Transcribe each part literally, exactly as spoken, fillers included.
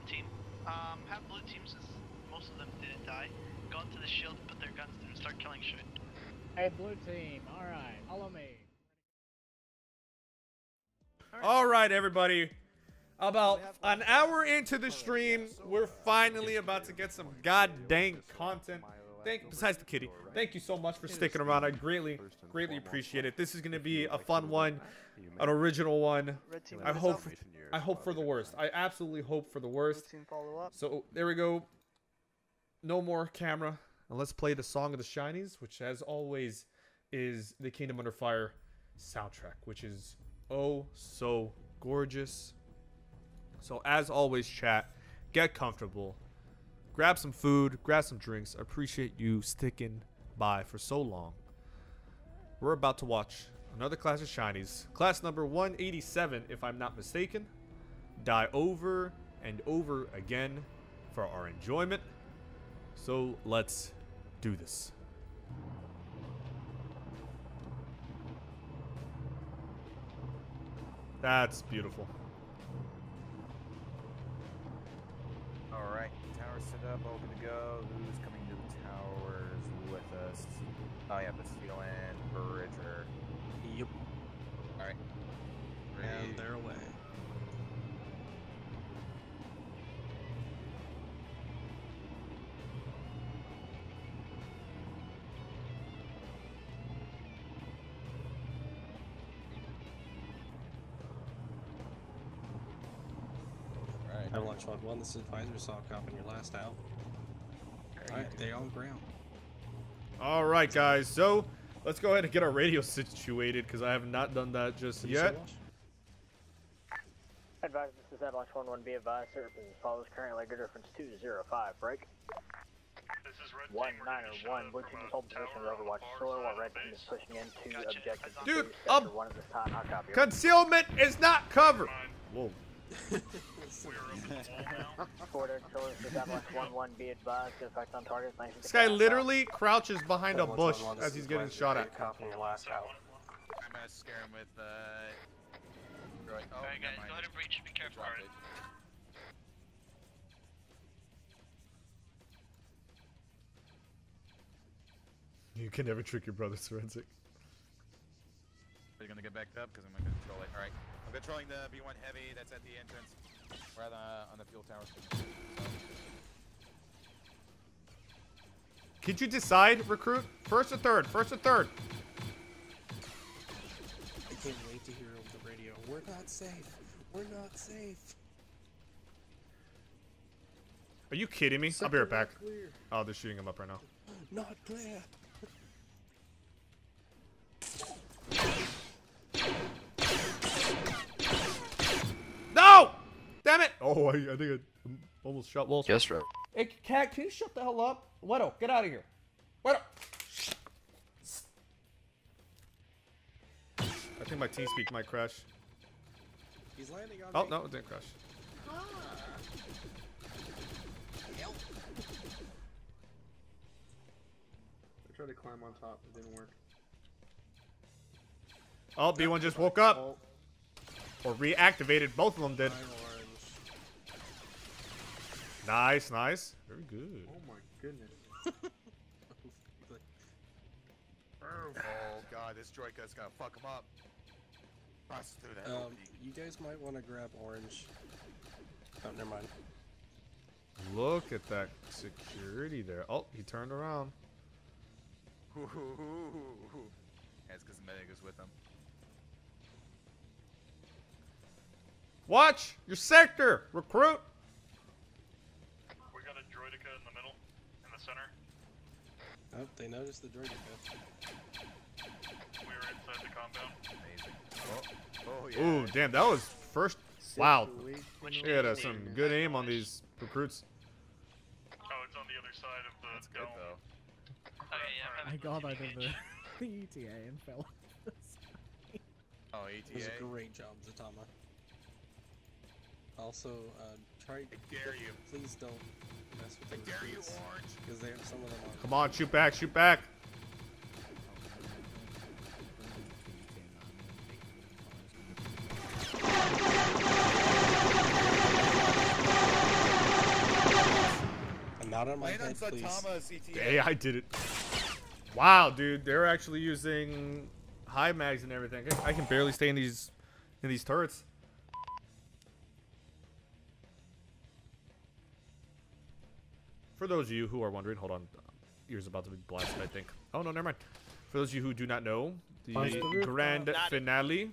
excellent team. Um, have blue team, since most of them didn't die, go up to the shield, put their guns through, and start killing shit. Hey, blue team, alright, follow me. Alright, all right, everybody. About an hour into the stream, we're finally about to get some goddamn content. Thank, besides the kitty, thank you so much for sticking around. I greatly, greatly appreciate it. This is going to be a fun one, an original one. I hope, I hope for the worst. I absolutely hope for the worst. So there we go. No more camera. And let's play the song of the Shinies, which as always is the Kingdom Under Fire soundtrack, which is oh so gorgeous. So as always, chat, get comfortable. Grab some food, grab some drinks. I appreciate you sticking by for so long. We're about to watch another class of Shinies. Class number one eighty-seven, if I'm not mistaken. Die over and over again for our enjoyment. So let's do this. That's beautiful. All right. Set up, open to go. Who's coming to the towers with us? Oh, yeah, but SteeL and Bridger. Yep. Alright. And they're away. Avalanche Squad one, this is Advisor, saw a cop in your last out. Alright, they all ground. Alright, guys, so let's go ahead and get our radio situated because I have not done that just yet. Advisor, this is Avalanche one one, be advised, service follows current leg difference two zero five, break. This is Red one nine or one, blue team is holding position with Overwatch Solar while Red team is pushing into gotcha. Objective. Dude, um, one at the time. Copy. Concealment is not cover! Whoa. This guy literally crouches behind a bush as he's getting shot at. I'm gonna scare him with uh right. Oh, alright guys, go ahead and breach, be careful. You can never trick your brother, SorensiC. You're gonna get backed up because I'm gonna control it. Alright. I'm controlling the B one heavy that's at the entrance. We're on the, on the fuel tower. Could you decide, recruit? First or third? First or third? I can't wait to hear over the radio. We're not safe. We're not safe. Are you kidding me? Second, I'll be right back. Clear. Oh, they're shooting him up right now. Not clear. No! Damn it! Oh, I, I think I almost shot Walter. Yes, sir. Hey, Cat, can you shut the hell up? Wedo, get out of here. Wedo! I think my T-Speak might crash. He's landing on Oh, me. No, it didn't crash. Ah. Help. I tried to climb on top. It didn't work. Oh, B one just woke up. Oh. Or reactivated, both of them did. Nice, nice. Very good. Oh my goodness. Oh god, this Joy-Con's gonna fuck him up. Um, you guys might want to grab orange. Oh, never mind. Look at that security there. Oh, he turned around. Ooh, that's because the medic is with him. Watch your sector, recruit. We got a droidica in the middle, in the center. Oh, they noticed the droidica. We were inside the compound. Amazing. Oh, oh yeah. Ooh, damn, that was first. Wow. Look at us, some good aim on these recruits. Oh, it's on the other side of the. That's good though. Okay, yeah, I got out of the, the E T A and fell. Oh, E T A. That was a great job, Zatama. Also, uh, try to dare you. Please don't mess with the dare you, Orange, because they have some of them on. Come on, shoot back, shoot back. Not on my head, please. Hey, I did it. Wow, dude, they're actually using high mags and everything. I can barely stay in these in these turrets. For those of you who are wondering, hold on, ears about to be blasted, I think. Oh no, never mind. For those of you who do not know, the oh, grand finale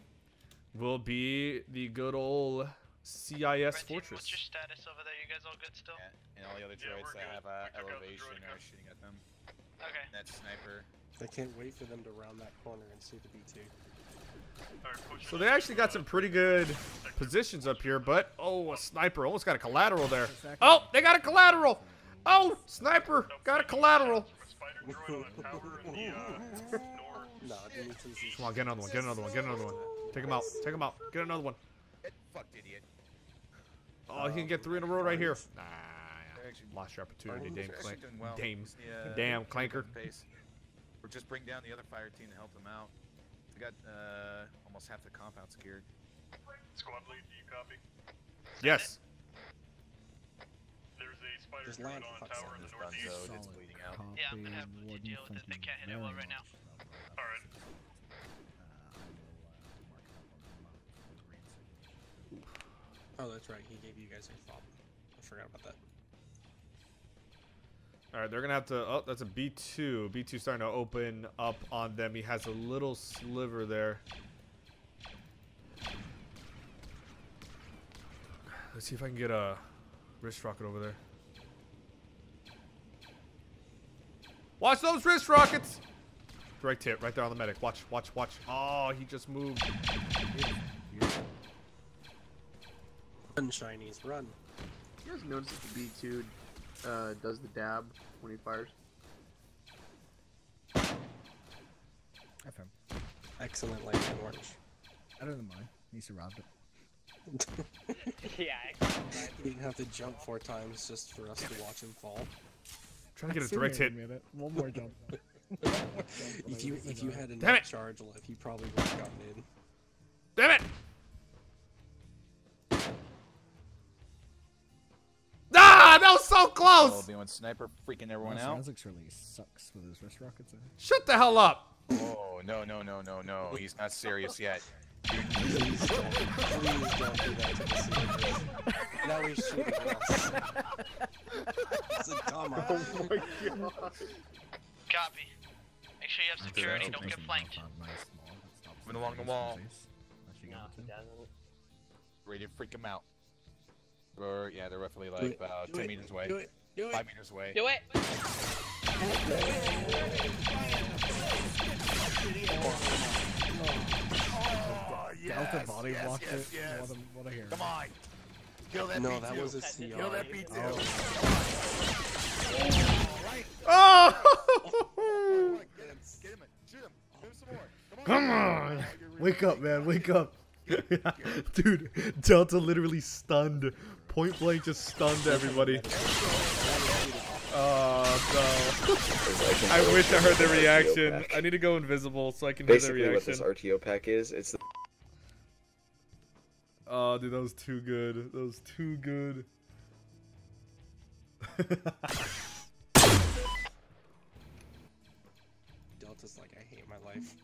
will be the good old C I S Reggie, Fortress. What's your status over there? You guys all good still? Yeah, and all the other droids yeah, that have uh, elevation are shooting at them. Okay. That sniper. I can't wait for them to round that corner and see the B two. Right, so they actually got some pretty good positions up here, but oh, a sniper almost got a collateral there. Oh, they got a collateral. Oh, sniper got a collateral. Come on, get another one. Get another one. Get another one. Take him out. Take him out. Get another one. Fucked idiot. Oh, he can get three in a row right here. Nah, lost your opportunity, Dame Clank. Dame, damn Clanker. Or just bring down the other fire team to help them out. We got uh, almost half the compound secured. Squad lead, do you copy? Yes. There's a spider drone on tower in the northeast. So it's bleeding out. Yeah, I'm gonna have to deal with it. They can't hit it well right now. All right. Oh, that's right. He gave you guys a fob. I forgot about that. All right, they're going to have to... Oh, that's a B two. B two starting to open up on them. He has a little sliver there. Let's see if I can get a wrist rocket over there. Watch those wrist rockets! Direct hit right there on the medic. Watch, watch, watch. Oh, he just moved. Run, Shinies, run. You guys notice that the B two uh, does the dab when he fires? F M. Excellent light and orange. Better than mine. He surrounded it. Yeah, you didn't have to jump four times just for us to watch him fall. I'm trying to get a direct hit. Minute. One more jump. One more jump if you, if you had enough charge left, you probably would have gotten in. Damn it! That was so close! Oh, be one sniper freaking everyone out. Sounds like really sucks with his wrist rockets in. Shut the hell up! Oh no no no no no! He's not serious yet. Please don't, please don't do that. Now he's shooting us. It's a dumbass. Oh my god. Copy. Make sure you have security. Don't, don't get flanked. Moving along the wall. No, ready to freak him out. Or, yeah, they're roughly like about ten meters away. Do it. Do it. Five meters away. Do it. Oh, yes, Delta body yes, blocked yes, it. Yes. What a, what a Come on. Kill that no, B two. That was a C R. Kill that B two. Oh! Oh. Get him. Get him. Shoot him. Shoot him some more. Come on. Come on. Wake up, man. Wake up. Yeah. Dude, Delta literally stunned. Point blank just stunned everybody. Oh, no. I wish I heard their reaction. I need to go invisible so I can hear their reaction. Basically what this R T O pack is, it's the... Oh, dude, that was too good. That was too good. Delta's like, I hate my life.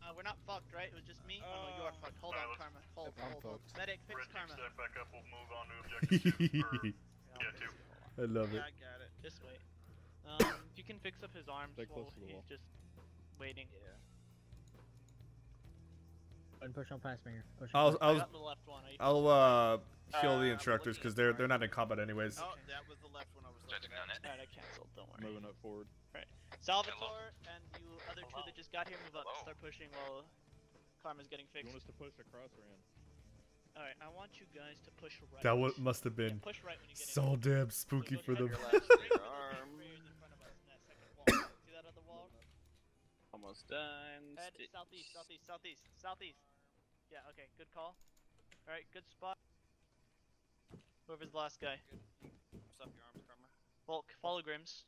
Uh, we're not fucked, right? It was just me? Uh, oh, no, you are fucked. Hold on, Karma. Hold, hold, hold. Medic, fix Red Karma. Step back up. We'll move on to objective two. Or, yeah, two. I love yeah, it. I got it. Just wait. Um, if you can fix up his arms while well, he's wall. Just waiting. Yeah. Go and push on past me here. Push on I'll, I'll, the left one. I'll uh, kill uh, the instructors because they're, they're not in combat anyways. Oh, that was the left one I was looking at. Alright, I canceled. Don't worry. Moving up forward. Right. Salvatore and you other Hello. Two that just got here, move up Hello. And start pushing while Karma's getting fixed. You want us to push across or in? Alright, I want you guys to push right. That what must have been yeah, push right when you get so in. Damn spooky so for them. See that other wall? Almost done. Head southeast, southeast, southeast, southeast. Yeah, okay, good call. Alright, good spot. Whoever's the last guy. Good. What's up, your arms, Karma? Volk, follow Grims.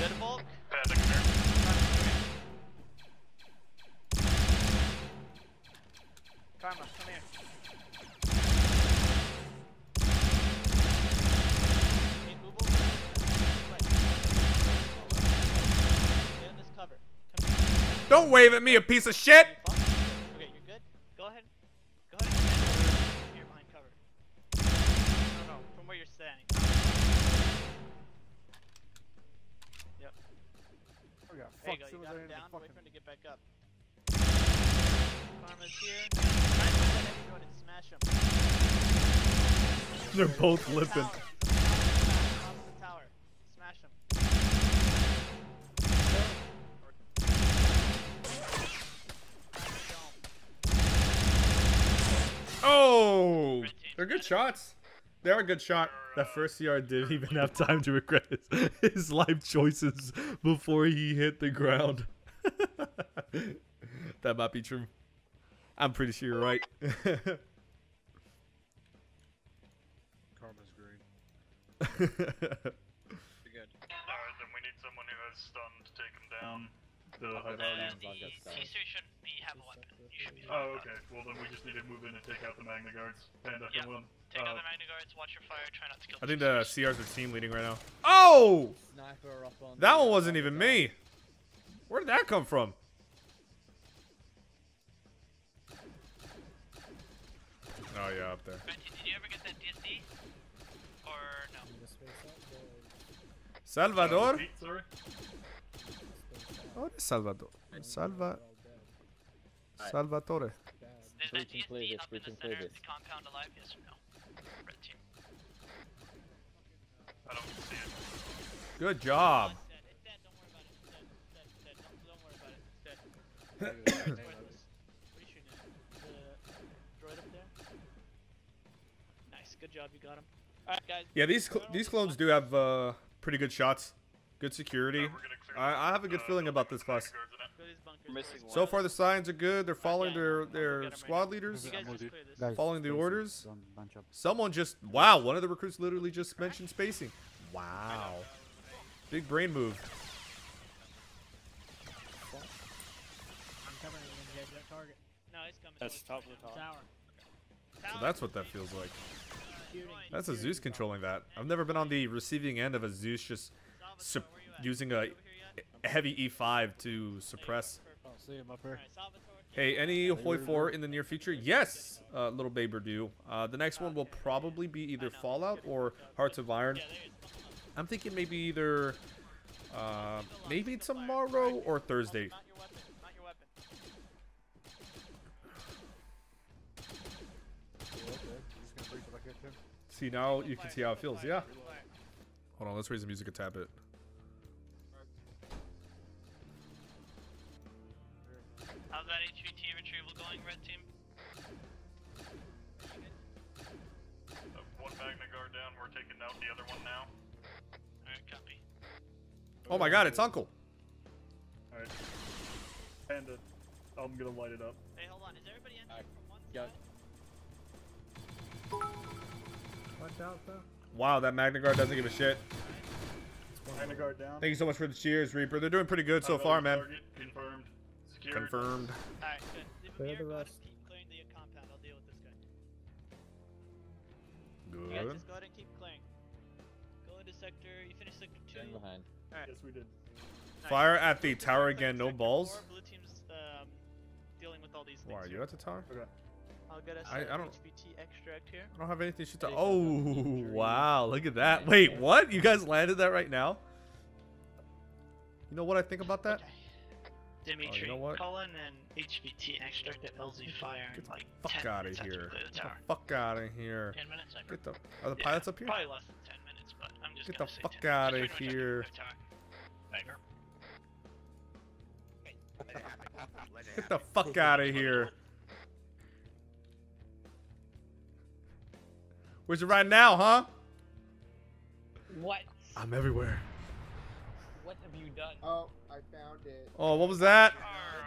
Dead Volk. Karma, Arma, come here. Okay, move over. Get in this cover. Come here. Don't wave at me, a piece of shit! Okay, you're good? Go ahead. Go ahead and stand over here behind cover. No, no, from where you're standing. Yep. Oh, yeah. There you go, you got him down. Wait for him to get back up. They're both lipping. Smash them. Oh, they're good shots. They are a good shot. That first C R didn't even have time to regret his, his life choices before he hit the ground. That might be true. I'm pretty sure you're right. Karma's green. Pretty good. Alright, then we need someone who has stun to take him down. The, uh, the Caesar should be, have a weapon. You should be oh, okay. Well, then we just need to move in and take out the Magna Guards. Panda yeah. can win. Take uh, out the Magna Guards, watch your fire, try not to kill I think the C Rs are team leading right now. Oh! Sniper up on that one wasn't even me. Where did that come from? Oh yeah, up there. Benji, did you ever get that D S D? Or no? Salvador? Oh, Salvador. Salva... Salvatore. There's that D S D up in the center of the compound alive, yes or no? Red team. I don't see it. Good job. It's dead, don't worry about it. It's dead, don't worry about it. It's dead. Good job, you got him. All right, guys. Yeah, these cl these clones do have uh, pretty good shots, good security. Uh, I, I have a good uh, feeling about this class. So far, the signs are good. They're following their their squad leaders, following the orders. Someone just wow, one of the recruits literally just mentioned spacing. Wow, big brain move. That's top of the tower. So that's what that feels like. That's a Zeus controlling that. I've never been on the receiving end of a Zeus just sup using a heavy E five to suppress. Hey, any Hoi four in the near future? Yes, uh, little babe Purdue. Uh, the next one will probably be either Fallout or Hearts of Iron. I'm thinking maybe either uh, maybe tomorrow or Thursday. See, now you can see how it feels, yeah. Hold on, let's raise the music and tap it. How's that H V T retrieval going, red team? Uh, one Magna Guard down, we're taking out the other one now. Alright, copy. Oh my god, it's Uncle! Alright. Panda, I'm gonna light it up. Hey, hold on, is everybody in right. from one side? Watch out, though. Wow, that Magna Guard doesn't give a shit. Magna Guard down. Thank you so much for the cheers, Reaper. They're doing pretty good so far, man. Confirmed. Secured. Confirmed. All right, good. Clear the rest. Keep clearing the compound. I'll deal with this guy. Good. Yeah, just go ahead and keep clearing. Go into sector. You finished sector two. Staying behind. All right. Yes, we did. Nice. Fire at the tower again. No balls. Four. Blue team's um, dealing with all these things. Why are you at the tower? Okay. I'll get us I, I don't, H V T extract here. I don't have anything to... Oh, wow. Look at that. Wait, what? You guys landed that right now? You know what I think about that? Okay. Dimitri, oh, you know what? Call in an H V T extract at L Z Fire. Get the like fuck out of here. Get the fuck out of here. ten minutes, I get the, are the yeah, pilots up here? Probably less than ten minutes, but I'm just Get the say fuck out of here. Get the fuck out of here. Where's it right now, huh? What? I'm everywhere. What have you done? Oh, I found it. Oh, what was that?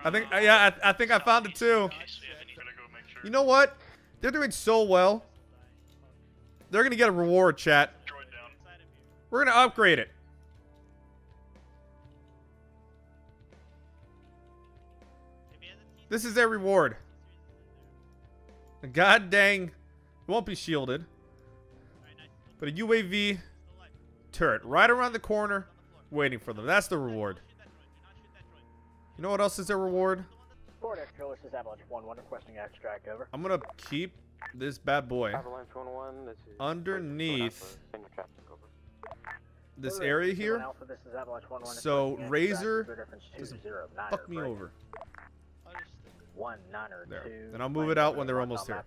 I think, yeah, I, I think I found it too. You know what? They're doing so well. They're gonna get a reward, chat. We're gonna upgrade it. This is their reward. God dang. It won't be shielded. But a U A V turret right around the corner waiting for them. That's the reward. You know what else is their reward? I'm going to keep this bad boy underneath this area here. So Razor doesn't fuck me over. There. And I'll move it out when they're almost here.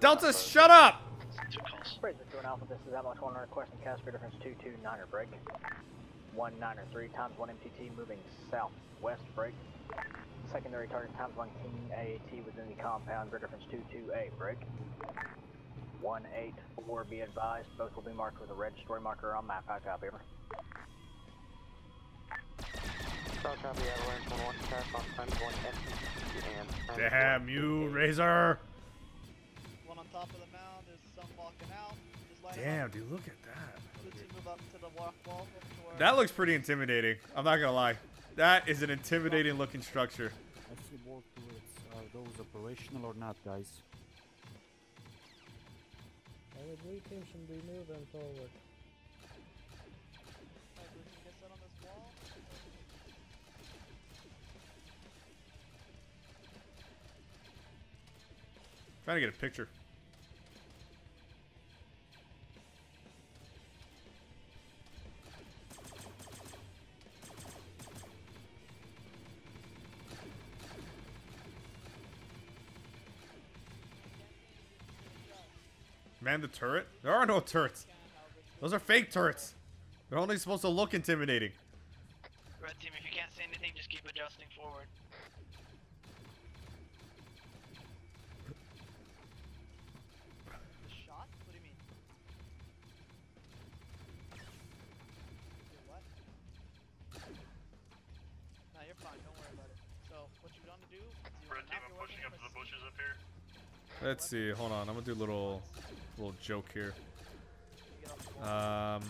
Delta, shut up! Razor to an Alpha, this is Avalanche one, requesting cast for difference two two niner break. one niner three times one M T T moving southwest break. Secondary target times one King A A T within the compound, for difference two two eight break. one eight four, be advised, both will be marked with a red story marker on map. I copy. Damn you, Razor! One on top of the mound, there's some walking out. Damn, dude, look at that. Move up to the walk wall. That looks pretty intimidating. I'm not gonna lie. That is an intimidating looking structure. Are those operational or not, guys? I would reteam should be moving forward. Trying to get a picture. Man, the turret? There are no turrets. Those are fake turrets. They're only supposed to look intimidating. Red team, if you can't see anything, just keep adjusting forward. Let's see, hold on, I'm gonna do a little, little joke here. Um,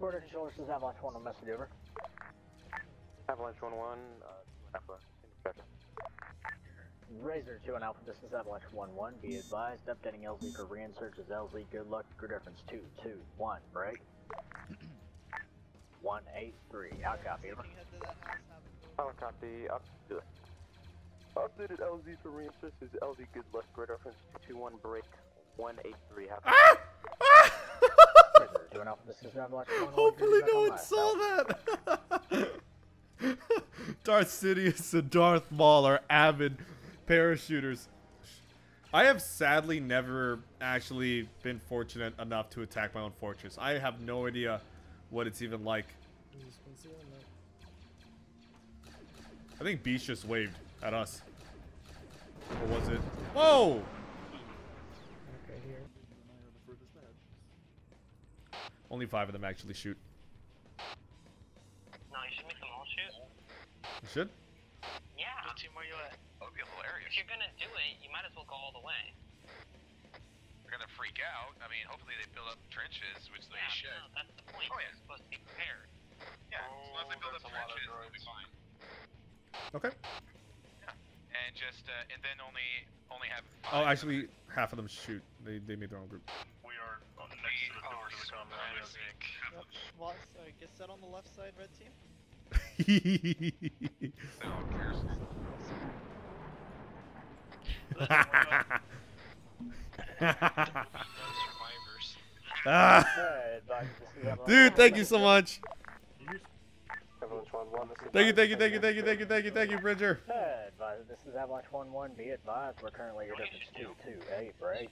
Border controller says Avalanche one, I'll message over. Avalanche one one, uh, Alpha. Razor two and Alpha, this is Avalanche one one, be advised, updating L Z for reinsurge is L Z, good luck, good reference two two one, right? one eight three, I'll copy. I'll copy, up to it. Updated L Z for reinsurge is L Z, good luck, good reference two two one, break one eight three, I'll copy. Razor two and Alpha, this is Avalanche one one. Hopefully no one saw that! Darth Sidious and Darth Maul are avid parachuters. I have sadly never actually been fortunate enough to attack my own fortress. I have no idea what it's even like. I think Beast just waved at us. Or was it? Whoa! Only five of them actually shoot. No, you should make them all shoot. You should? Yeah. What team are you at? If you're gonna do it, you might as well go all the way. They're gonna freak out. I mean, hopefully they build up trenches, which they yeah, should. No, that's the point. Oh, yeah. You're supposed to be prepared. Yeah, oh, as long as they build up trenches, they'll be fine. Okay. Yeah. And just, uh, and then only, only have five. Oh, actually, half of them shoot. They, they made their own group. We are on the next to the door to the combat, I think. Yep. Well, sorry, get set on the left side, red team. No one cares. Dude, thank you so much. Thank you, thank you, thank you, thank you, thank you, thank you, thank you, Bridger. This is Avalanche one one. Be advised, we're currently at difference two two eight, right?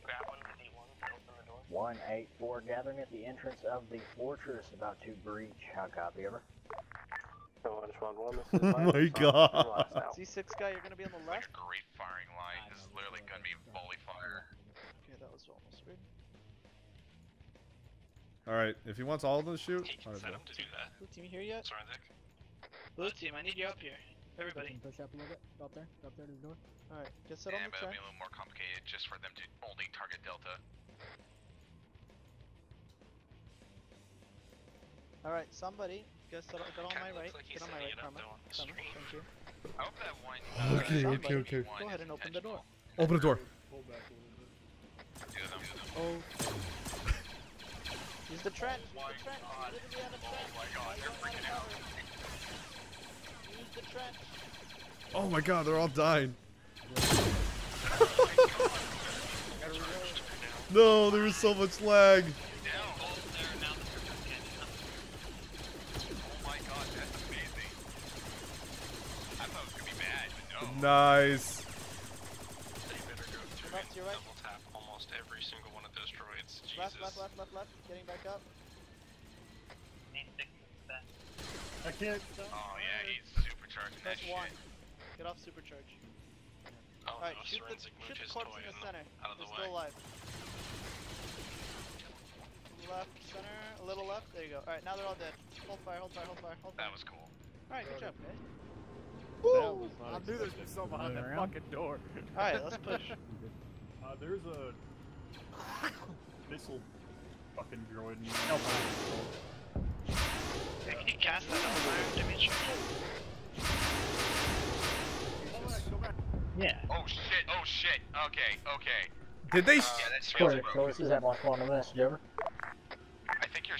one eight four, gathering at the entrance of the fortress, about to breach. How copy ever? Oh my god. Z six guy, you're gonna be on the left. Such a great firing line. This is literally gonna be volley fire. Okay, that was almost good. Alright, if he wants all of them to shoot, he can set him to do that. Blue team, you here yet? SorensiC. Blue team, I need you up here. everybody. Push up a little bit. Go up there. Go up there to the door. Alright, get set yeah, on the track. Yeah, but it'll be a little more complicated just for them to only target Delta. Alright, somebody, get, set up, get on my right. Like get on my right, Karma. Karma, thank you. I hope that one... Uh, okay, okay, okay. Go ahead and open the door. Open the door. Pull back a little bit. Do them. Oh. Use the trap! Use the trap! Oh my god, they're freaking out. Use the trap! Oh my god, they're all dying. No, there was so much lag. Oh my god, that's amazing. I thought it was gonna be bad, but no. Nice. Left, you're right. Double tap almost every single one of those droids. Jesus. Left, left, left, left, left. Getting back up. I can't. Oh yeah, he's supercharging that shit. Get off supercharge. Oh, alright, no, shoot, shoot the corpse in the center. Out of the way. They're still alive. Left, center, a little left. There you go. Alright, now they're all dead. Hold fire, hold fire, hold fire, hold fire. That was cool. Alright, good job, guys. Woo! I knew there'd be someone behind that fucking door. Alright, let's push. Uh, there's a missile fucking droid in there. Hey, can you cast that on the dimension? Go back, go back. Yeah. Oh shit, oh shit. Okay, okay. Did they uh, yeah, that's really close. Is that my phone on this, Jabber? I think you're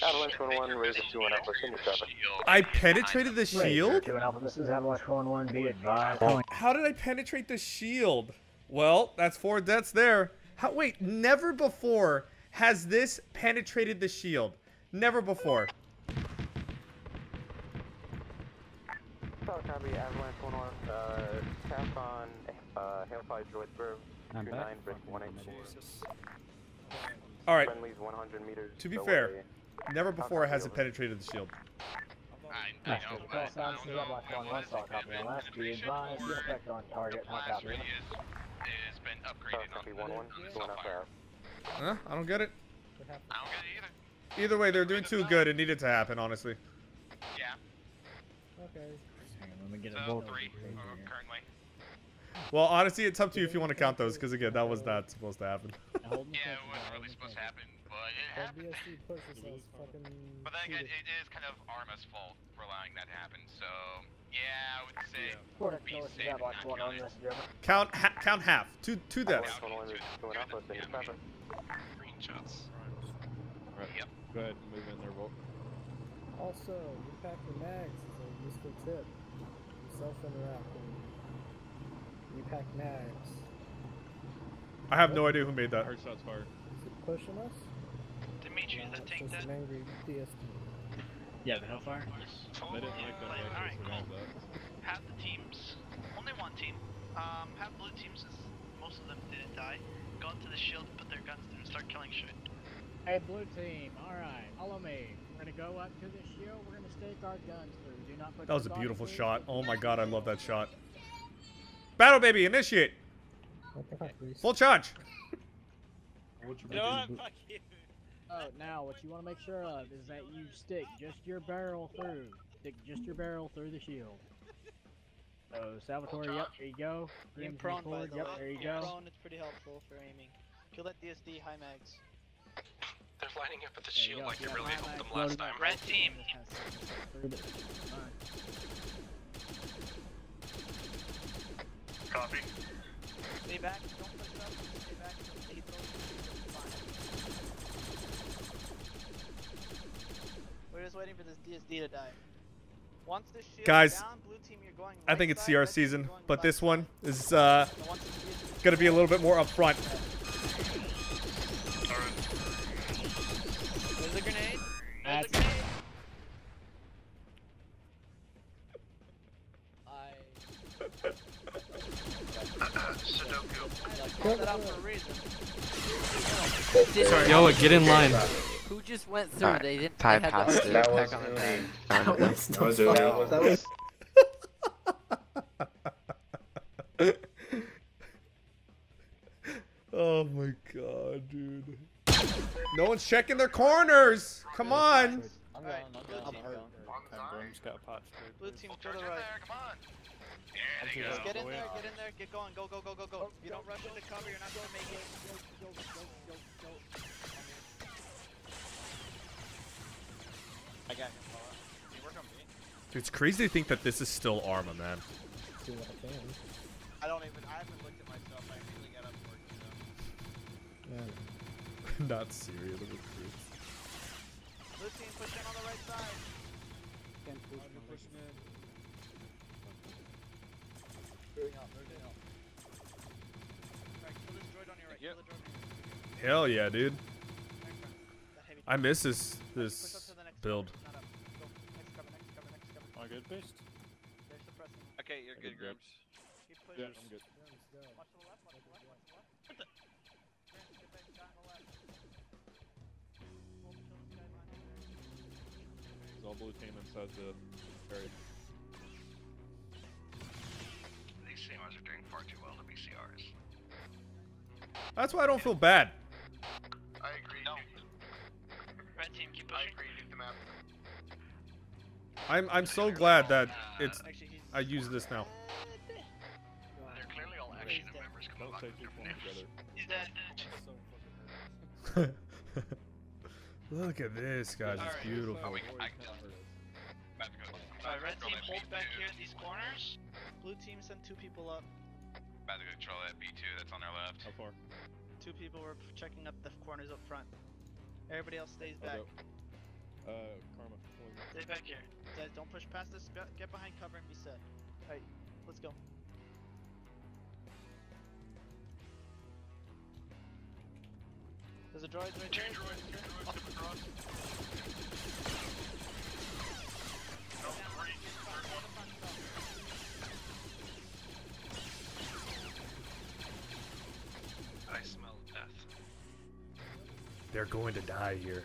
I penetrated the shield? How did I penetrate the shield? Well, that's four deaths there. How, wait, never before has this penetrated the shield. Never before. Alright, to be fair, never before has it penetrated the shield. I, I know, but I don't know what it's been. Last creation or the blast radius has been upgraded on the software. Huh? I don't get it. I don't get it either. Either way, they're doing too good. It needed to happen, honestly. Yeah. Okay. Let me get a vote. Three currently. Well, honestly, it's up to you if you want to count those, because again, that was not supposed to happen. Yeah, it wasn't really supposed to happen, but it happened. But then again, it is kind of Arma's fault for allowing that to happen, so yeah, I would say yeah. Be safe and not count it. Count, ha count half. Two, two deaths. Green shots. Right. Yep. Go ahead and move in there, Wolf. Also, you pack your mags is a useful tip. You self-interact. You pack knives. I have no idea who made that. Hard shots fired. Is it pushing us? Dimitri, is that take that? Yeah, the Hellfire. They didn't like that. Alright, cool. Have the teams. Only one team. Um, have blue teams since most of them didn't die. Go up to the shield, put their guns through and start killing shit. Hey, blue team. Alright, follow me. We're gonna go up to the shield. We're gonna stake our guns through. Do not put that was a beautiful shot. Oh my god, I love that shot. Battle baby, initiate. Full charge. No, fuck you. Oh, now what you want to make sure of is that you stick just your barrel through. Stick just your barrel through the shield. So Salvatore, yep, there you go. Being prone, forward, by the yep, there you go. Prone, it's pretty helpful for aiming. Kill that D S D, high mags. They're lining up at the shield go, like they really helped them last time. Red team. Copy. Stay back, don't push it up, stay back, stay low. We're just waiting for this D S D to die. Once this shield guys, down, blue team, you're going right I think it's C R season, but left. This one is uh, going to be a little bit more up front. There's a grenade. There's a grenade. Yoa, get in line. Who just went through? Right. They didn't have to back on the thing. That was that was, that was, that was... Oh my god, dude. No one's checking their corners. Come on. I'm going. I'm hurt. Blue team to the right. Come on. There they go. Just get in there, get in there, get going, go, go, go, go, go. If you don't rush into cover, you're not gonna make it. Go, go, go, go, go. I got him, Paula. Can you work on me? Dude, it's crazy to think that this is still Arma, man. Do what I can. I don't even, I haven't looked at myself, I really got up and worked, so. Yeah. Not serious, look at this. Blue team, push in on the right side. Can't push, oh, push in. Moving up, moving up. Alright, kill this droid on your right, yep. Kill the droid on your right. Hell yeah, dude. I miss this, this build. Am I good, Beast? Okay, you're I good, Grips. Yeah, I'm good. Watch to the left, watch to the left, watch to the left. What the? There's all blue team inside the area. These C M Os are doing far too well to be C Rs. That's why I don't feel bad. I agree. No. Red team, keep pushing. I agree. Nuke the map. I'm I'm so glad that it's I use this now. Look at this, guys. It's right, beautiful. Alright, red team, hold back here at these corners. Blue team, send two people up. About to control that B two that's on our left. How far? Two people were checking up the corners up front. Everybody else stays back. Uh, Karma. Stay back here. Guys, don't push past us. Get behind cover and be set. Alright, let's go. There's a droid right there. Two droids, two droids, off the cross. No, three, third one. I smell death. They're going to die here.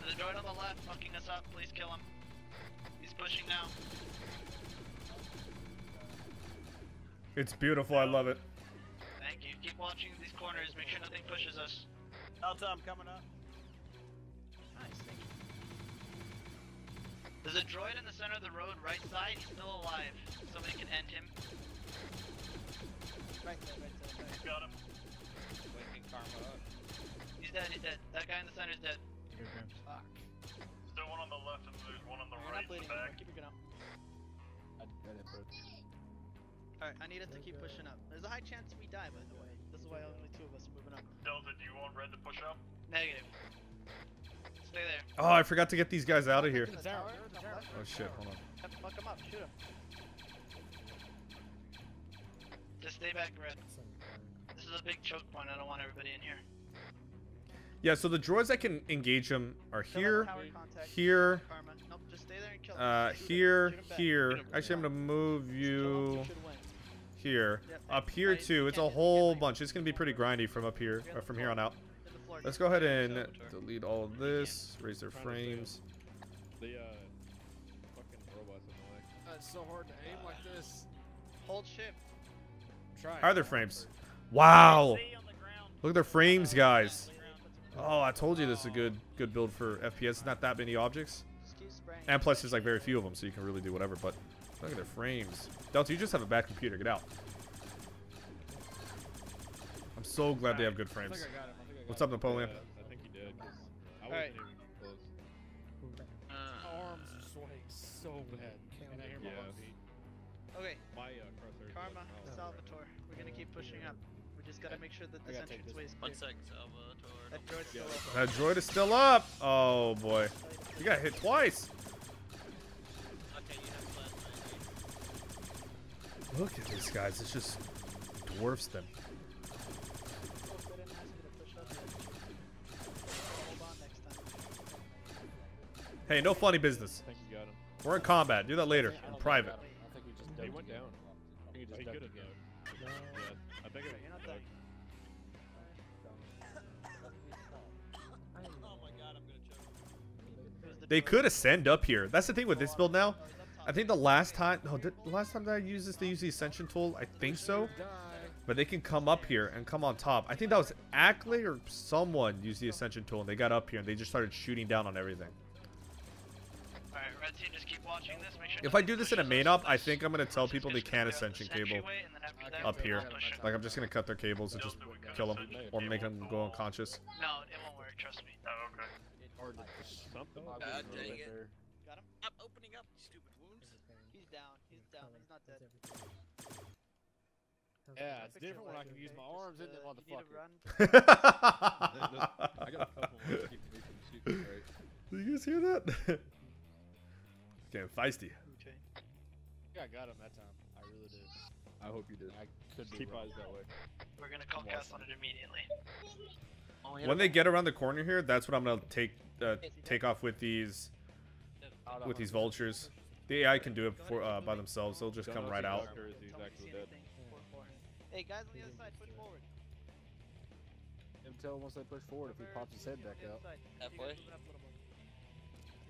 There's a droid on the left, fucking us up. Please kill him. He's pushing now. It's beautiful, I love it. Thank you. Keep watching these corners. Make sure nothing pushes us. Delta, I'm coming up. Nice, thank you. There's a droid in the center of the road, right side. He's still alive. Somebody can end him. Right side, right side, right. Got him. Waking Karma up. He's dead, he's dead. That guy in the center is dead. Fuck. There's one on the left and there's one on the You're right. Not bleeding back. Anymore. Keep your gun up. I did it, bro. Alright, I need it to keep pushing up. There's a high chance we die, by the way. This is why only two of us are moving up. Delta, do you want red to push up? Negative. Stay there. Oh, I forgot to get these guys out of here. The tower, the tower. Oh shit, hold on. Yep, fuck them up, shoot them. Just stay back, red. This is a big choke point, I don't want everybody in here. Yeah, so the droids that can engage them are here, here, uh, here, here. Actually, I'm gonna move you here, up here too. It's a whole bunch. It's gonna be pretty grindy from up here, uh, from here on out. Let's go ahead and delete all of this. Raise their frames. The uh, fucking robots in the way. That's so hard to aim like this. Hold ship. Try. How are their frames? Wow. Look at their frames, guys. Oh, I told you this is a good good build for F P S. It's not that many objects. And plus, there's like very few of them, so you can really do whatever. But look at their frames. Delta, you just have a bad computer. Get out. I'm so glad they have good frames. What's up, Napoleon? I think you did. All right. Arms are sweating so bad. Can I hear my heartbeat? Okay. Karma, Salvatore. We're going to keep pushing up. Just gotta make sure that this entranceway is clear. One sec, Salvatore. That droid's still up. That droid is still up! Oh boy. You got hit twice! Okay, you have flat. Look at these guys, it just dwarfs them. Hey, no funny business. I think you got him. We're in combat, do that later, in private. I think we just he went down. I think he just ducked down. Yeah, I think it was Doug. Oh my god, I'm gonna choke. They could ascend up here. That's the thing with this build now. I think the last time, no, the last time that I used this, they used the ascension tool. I think so. But they can come up here and come on top. I think that was Ackley or someone used the ascension tool and they got up here and they just started shooting down on everything. Alright, Red team, just keep watching this. Make sure if I do this in a main up, I think I'm going to tell people they can't ascension cable up here. Like, I'm just going to cut their cables and just kill them or make them go unconscious. No, it won't work, trust me. Oh, okay. God dang it. Got him? I'm opening up, stupid wounds. He's down, he's down, he's not dead. Yeah, it's different when I can use my arms, isn't it, motherfucker? I got a couple ones to keep me from shooting, right? Do you guys hear that? Damn feisty. Okay. Yeah, I got him that time. I really did. I hope you did. I could keep eyes that way. We're gonna call cast on it immediately. When they get around the corner here, that's what I'm gonna take uh, take off with these with these vultures. The A I can do it for, uh, by themselves. They'll just come right out. Hey guys on the other side, push forward. Tell him once they push forward if he pops his head back out. Halfway.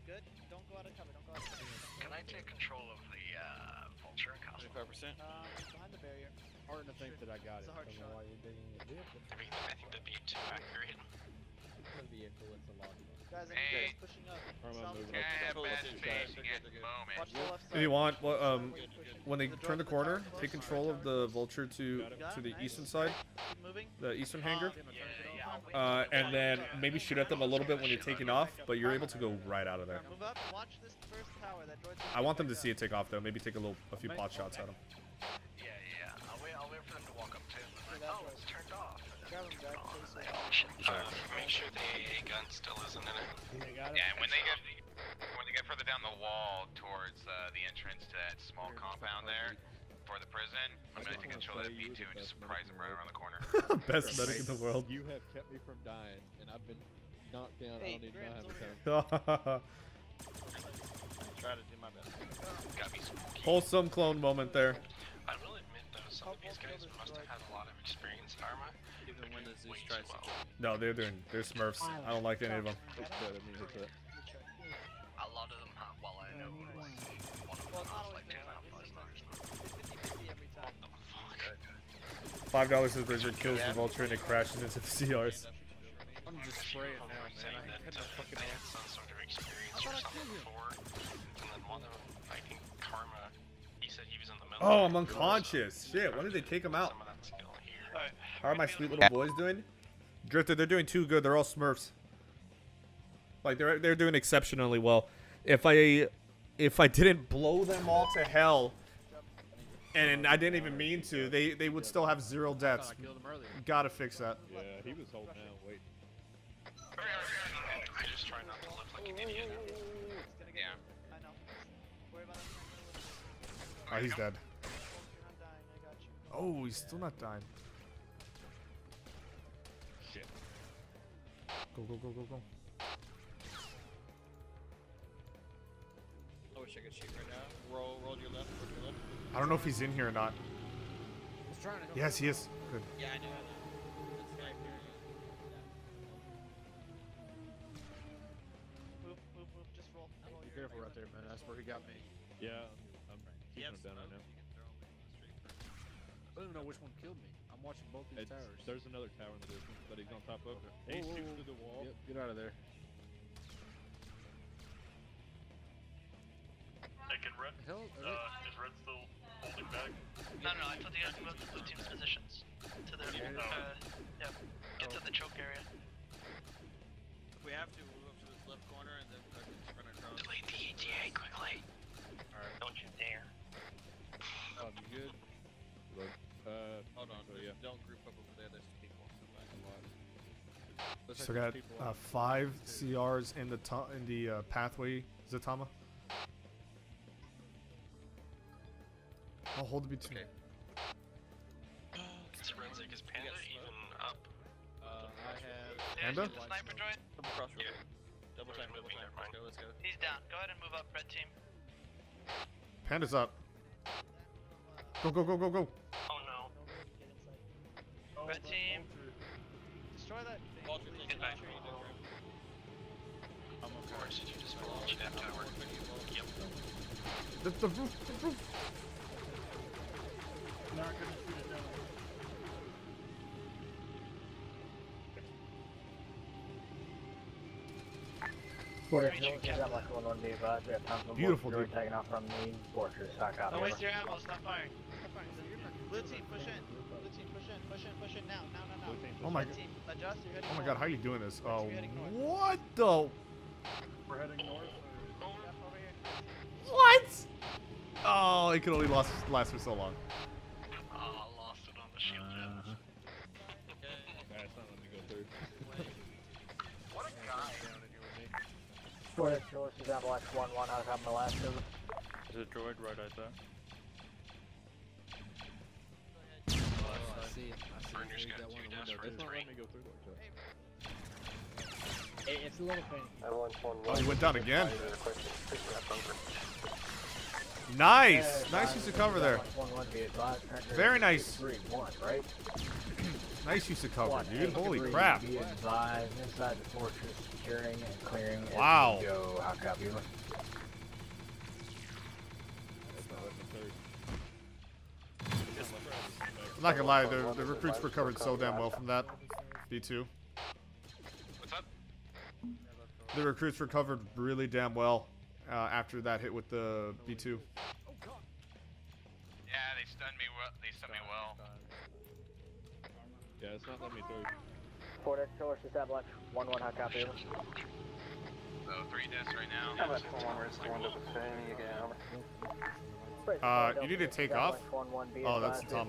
Good. Don't go out of cover. Don't go out of cover. Can I take control of the uh, vulture and costume? twenty-five percent. Uh, behind the barrier. Hard to think that I got it. I don't know why you're digging it deep. I think that'd be too accurate. Guys, hey. Guys pushing up. If you want, well, um, when they turn the corner, take control of the vulture to to the eastern side, the eastern hangar, uh, and then maybe shoot at them a little bit when you're taking off. But you're able to go right out of there. I want them to see it take off though. Maybe take a little, a few pot shots at them. Yeah, yeah. I'll wait. I'll wait for them to walk up too. Oh, it's turned off. Uh, make sure the A A gun still isn't in it. Yeah, and when they get when they get further down the wall towards uh, the entrance to that small compound there for the prison, I'm gonna take control of that B two and just surprise them right around the corner. Best medic in the world. You have kept me from dying, and I've been knocked down. I don't need time. Try to do my best. Got me spooky. Wholesome clone moment there. I will admit though, some of these guys must have had a lot of experience in Arma. No, they're doing they're Smurfs. I don't like any of them. A lot of them have. Well, I know one of them has like ten. Five dollars is Blizzard kills the vulture and it crashes into the C Rs. I'm just spraying now, man. I had some sort of experience or something before, and then one of them, I think Karma. He said he was in the middle. Oh, I'm unconscious. Shit. When did they take him out? How are my sweet little boys doing? Drifter, they're doing too good. They're all Smurfs. Like they're they're doing exceptionally well. If I if I didn't blow them all to hell, and I didn't even mean to, they they would still have zero deaths. Gotta fix that. Yeah, he was holding out. Wait. I just try not to look like an idiot. Yeah. I know. Worry about it. Oh, he's dead. Oh, he's still not dying. Go, go, go, go, go. I wish I could shoot right now. Roll, roll to your left, roll to your left. I don't know if he's in here or not. He's trying to go. Yes, he is. Good. Yeah, I know, I know. It's right here. Move, move, move. Just roll. roll Be careful right there, man. That's where he got me. Yeah, I'm keeping him down right now. I don't even know which one killed me. I'm watching both these it's, towers. There's another tower in the distance, but he's on top of it. He shoots through the wall. Yep, get out of there. I can Red. Uh, is Red still holding back? No, no, I thought they had to move to blue team's positions. To their, yeah, uh, yeah, get oh. to the choke area. If we have to, we'll move to this left corner and then I can run across. Delete the E T A quickly. Alright. Don't you dare. That'll be good. Uh, Hold on, so yeah. Don't group up over there. There's people back a lot. So we got uh, five C Rs in the in the uh, pathway, Zaitama. I'll hold the B two. Okay. Is SorensiC is Panda even up? Uh, I have Panda. The sniper joint. Yeah. Double time, double time. Let's go, let's go. He's down. Go ahead and move up, red team. Panda's up. Go, go, go, go, go. Oh no. Red team. Destroy that thing. Walter, get back. I'm on board. Did you just launch that tower? Yep. The, the roof, the roof. Not gonna shoot it down. quarters. Beautiful, dude. Taking off from the fortress. Don't waste your ammo. Stop firing. Blue team, push in. Blue team, push in. Push in. Push in now. Now, now, now. Oh my god. Oh my god. How are you doing this? Oh, what the? We're heading north. What? Oh, it could only last last for so long. Oh, I lost it on the shield. Uh-huh. Okay. It's not letting me go through. What a guy. Droid is Avalanche one one. I was having the last two. There's a droid right out there. Oh, I see it. I see it. That one window. Don't let me go through. Hey, it's a little thing. Oh, you went down again. Nice! Nice use of cover there. Very nice. Nice use of cover, dude. Holy crap. Wow. I'm not gonna lie, the, the recruits were covered so damn well from that. D two. The recruits recovered really damn well uh, after that hit with the B two. Yeah, they stunned me well. They stunned me well. Yeah, it's not letting me through. Quarter, source is that left. One one hot copy. So three deaths right now. How about one where it's like one again? Uh, you need to take off. Oh, that's the Tom.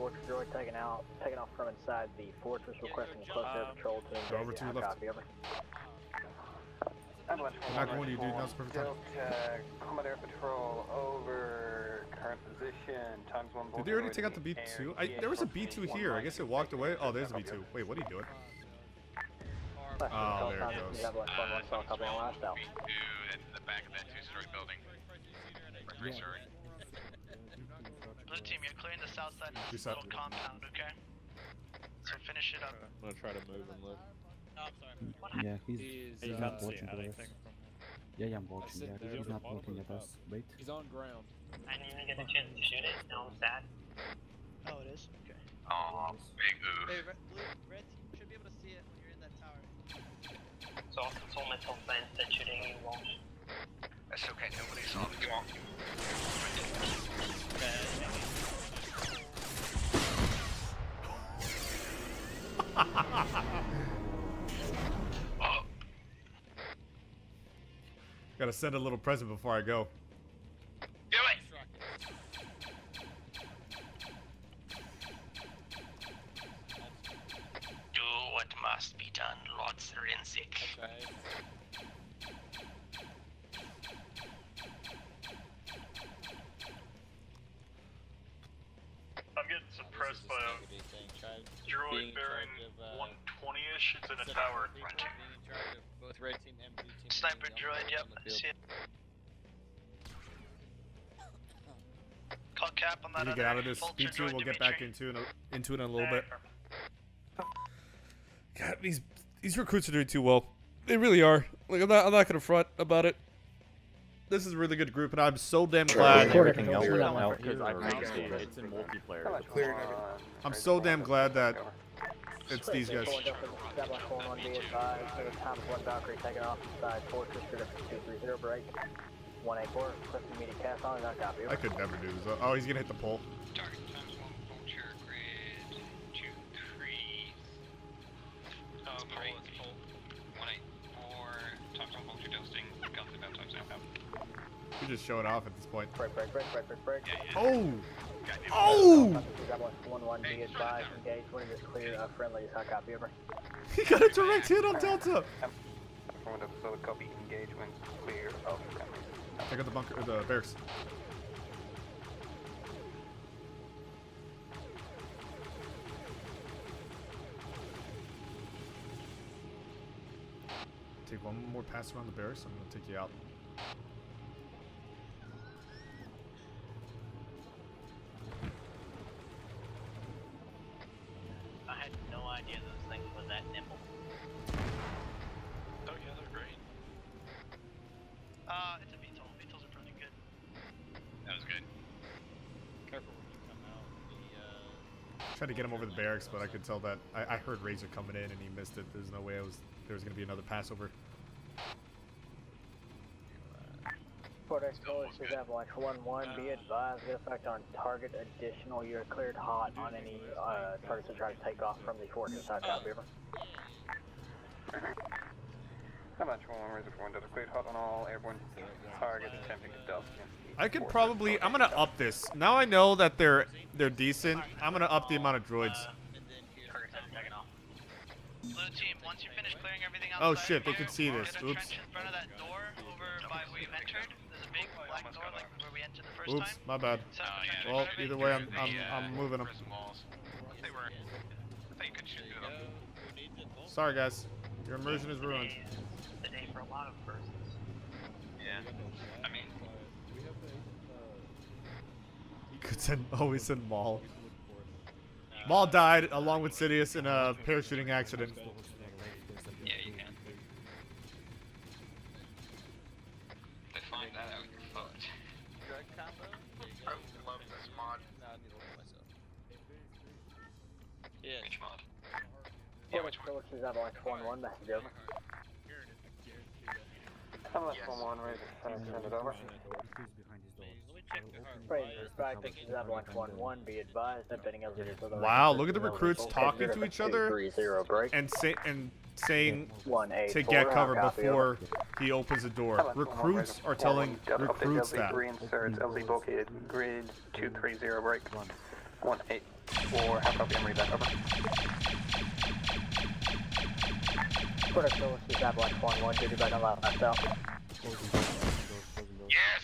Vortress droid taken out, taken off from inside the fortress, requesting close air patrol to invade. Go over to the left. I'm not going to you, dude. Now's the perfect time. Combat air patrol over current position. Times one. Did they already take out the B two? I, there was a B two here. I guess it walked away. Oh, there's a B two. Wait, what are you doing? Oh, there it goes. Uh, someone's rolling B two in the back of that two-story building. Three story. Blue team, you're clearing the south side of this little compound, okay? So finish it up. I'm gonna try to move and look. No, I'm sorry. Yeah, he's, he's, he's uh, not watching at us. Yeah, yeah, I'm watching. Yeah, he's not looking at us. Wait. He's on ground. I didn't even get a chance to shoot it. No, it's that. Oh, it is? Okay. Oh, big oof. Hey, red, blue, red team should be able to see it when you're in that tower. It's all mental fence that shooting you won't. That's okay, nobody saw the won't. Ha ha ha ha! Gotta send a little present before I go. Do it! Do what must be done, Lord SorensiC. Okay. I'm getting suppressed by a droid bearing one twenty-ish. It's in a tower. Both red team and blue team. Sniper droid, yep, I see it. Call cap on that. You get out of this. B two, we'll get back into it into it in a little bit. God, these these recruits are doing too well. They really are. Like I'm not I'm not gonna front about it. This is a really good group, and I'm so damn glad. Everything else went out because I pronounced it. It's in multiplayer. I'm so damn glad that. It's these guys. I could never do this. Oh, he's gonna hit the pole. You're just showing off at this point. Oh! Oh! He got a direct hit on Delta! Check out the bunker, or the barracks. Take one more pass around the barracks, I'm gonna take you out. Tried to get him over the barracks, but I could tell that I, I heard Razor coming in and he missed it. There's no way I was there was gonna be another pass over. Nearest village is Avalanche one one. Be advised, the effect on target additional. You're cleared hot on any uh, targets that try to take off from the fort inside South Beaver. Avalanche one one, Razor four one, cleared hot on all airborne targets attempting to delve in. I could probably, I'm gonna up this. Now I know that they're they're decent. I'm gonna up the amount of droids. Blue team, once you finish clearing everything outside, oh shit, they can see this. Oops. Oops, my bad. So, yeah, well, either way, I'm I'm, yeah, I'm moving them. They were, they could shoot them. Sorry guys, your immersion is ruined. The day for a lot of persons. Yeah, I mean, you could send always send Maul. Maul died along with Sidious in a parachuting accident. Yeah, you can. They find that out, you're fucked. I love this mod. Yeah. Which mod? Yeah, which one? Is that like one one? That's a joke. I'm left one one, Razor. Turn it over. Wow, look at the recruits talking to each other and, say, and saying to get cover before he opens the door. Recruits are telling recruits that. Yes,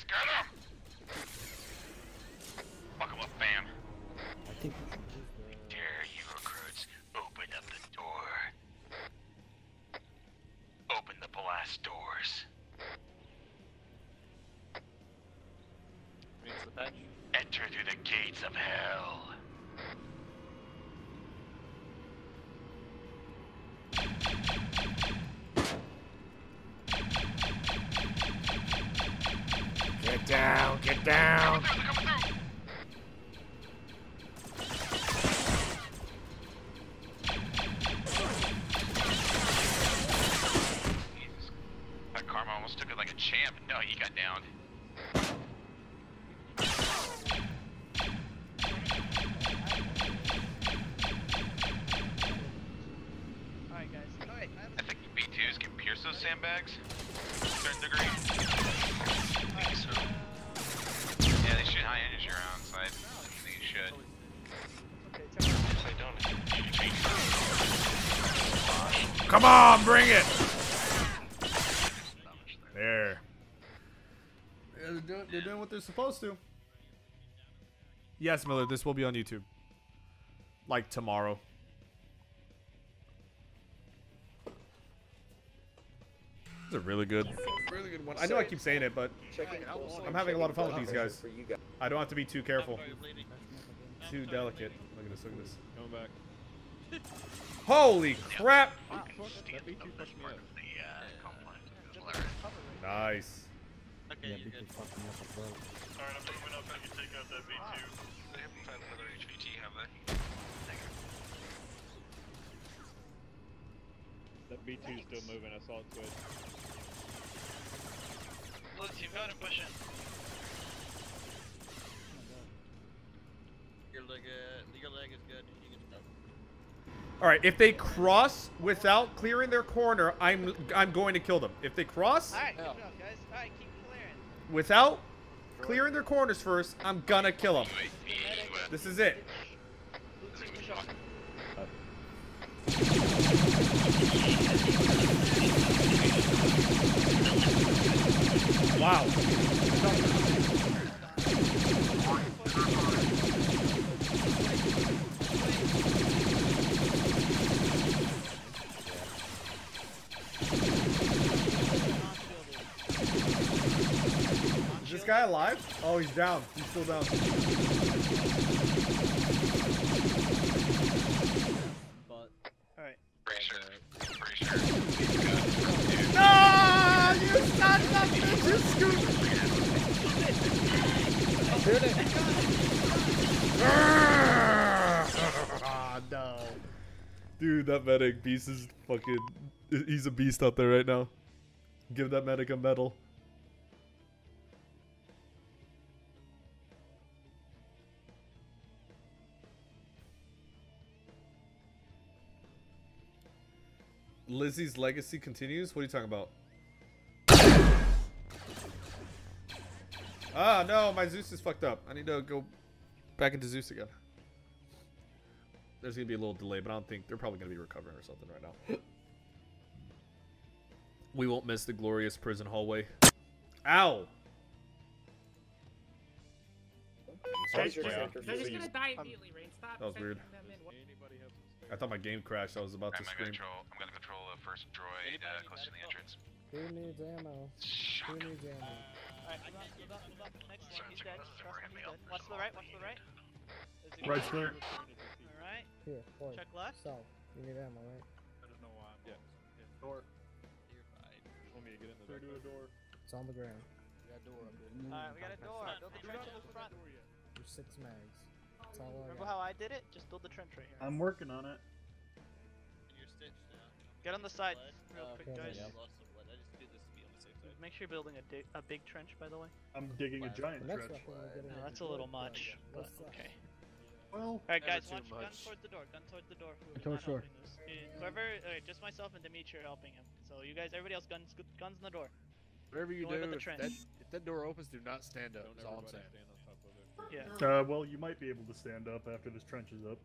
got him! Fuck him up, fam. I think dare you recruits, open up the door. Open the blast doors. Reach the patch. Enter through the gates of hell. Get down, get down! They're coming through, they're coming through! Took it like a champ. No, he got down. Alright, guys. All right. I think the B twos can pierce those sandbags. Third degree. I think so. Yeah, they should high energy rounds. I think you should. If they don't, come on, bring it! There. Yeah, they're, doing, they're doing what they're supposed to. Yes, Miller, this will be on YouTube. Like tomorrow. This is a really good, really good one. I know I keep saying it, but I'm having a lot of fun with these guys. I don't have to be too careful. Too delicate. Look at this, look at this. Coming back. Holy crap! Nice. Okay, yeah, you're good. Alright, I'm moving up and I can take out that B two. They haven't found another H V T, have they? That B two's still moving, I saw it twitch. Look, you gotta push it. Your leg, uh, your leg is good. You can stop. Alright, if they cross without clearing their corner, I'm I'm going to kill them. If they cross All right, good job, guys. All right, keep clearing. Without clearing their corners first, I'm gonna kill them. This is it. Wow. Is this guy alive? Oh, he's down. He's still down. But alright. Pretty sure. Pretty sure. No! You son of a bitch! You scoop! Shoot it! Ah, no. Dude, that medic beast is fucking... He's a beast out there right now. Give that medic a medal. Lizzie's legacy continues? What are you talking about? Ah, no, my Zeus is fucked up. I need to go back into Zeus again. There's gonna be a little delay, but I don't think they're probably gonna be recovering or something right now. We won't miss the glorious prison hallway. Ow! They're just gonna die immediately, Rain. Stop. That was weird. I thought my game crashed. I was about to scream. I'm gonna control the first droid uh, close to the entrance. Who needs ammo? Who needs ammo? Alright, I'm not giving up. Next one, he's dead. Watch to the right, watch to the right. Right, sir. Alright. Here, point. Check left. So, you need ammo, right? I don't know why. Yeah. Door. You're fine. You want me to get in the door? Through the door. It's on the ground. We got a door up there. Alright, we got a door. Build the trench in the front. There's six mags. That's all I got. Remember how I did it? Just build the trench right here. I'm working on it. You're stitched now. Get on the side real quick, guys. Make sure you're building a, di a big trench, by the way. I'm digging a giant trench. No, that's a little much, but okay. Well, alright guys, watch, gun toward the door, gun toward the door. Towards door. Whoever, okay, just myself and Dimitri are helping him. So you guys, everybody else, guns guns in the door. Whatever you Don't do, if that, if that door opens, do not stand up, that's all I'm saying. Stand on top of it. Yeah. Uh, well, you might be able to stand up after this trench is up.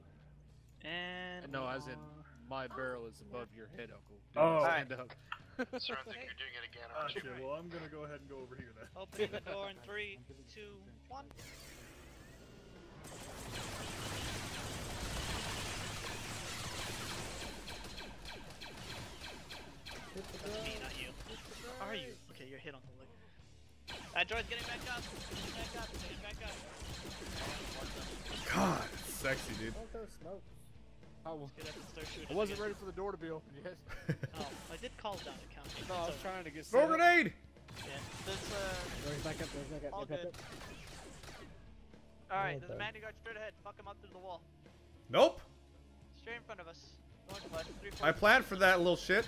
And... No, as in, my barrel is above your head, Uncle. Do oh. Stand right. up. Sir, I think you're doing it again, aren't okay, you? Well, I'm gonna go ahead and go over here then. Open the door in three, two, one. That's me, not you. Are you? Okay, you're hit on the leg. That droid's getting back up. Getting back up. Getting back up. God, it's sexy, dude. Don't throw smoke. Oh, I wasn't ready for the door to be open yet. Oh, I did call down the counter. No, I was trying to get throw grenade! Yeah, this, uh... back up, back up, all back good. Alright, there's a man who got straight ahead. Fuck him up through the wall. Nope! Straight in front of us. Northwest, three, four, I planned for that little shit.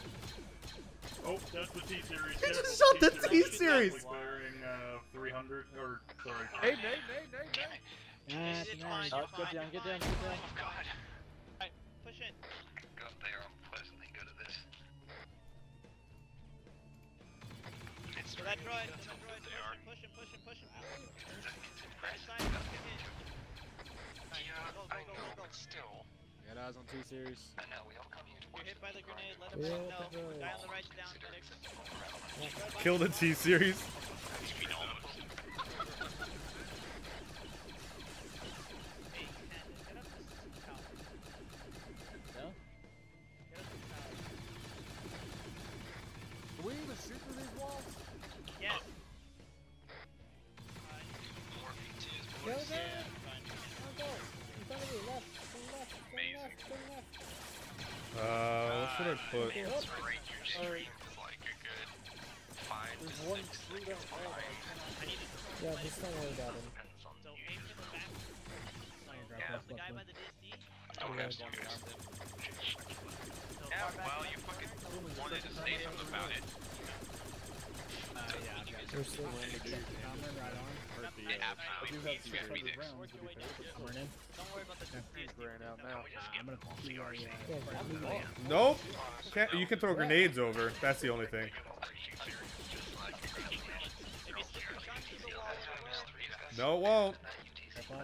Oh, that's the T-Series. He just shot the T-Series! Wearing, uh, three hundred, or, sorry. Hey, hey, hey, hey, hey! Get down, get down, get down, get down. Oh, God. Push in. God, they are pleasantly good at this. It's that droid, that's that droid, push him, push him, push him, push him. Right side, yeah, go, go, I know, go, go. But still. We got eyes on T-Series. I know, we all come here. You're hit by the grenade, let him know. Guy on the right down, Nixon. Kill the T-Series. Nope. Can't, you can throw grenades over. That's the only thing. No, it won't.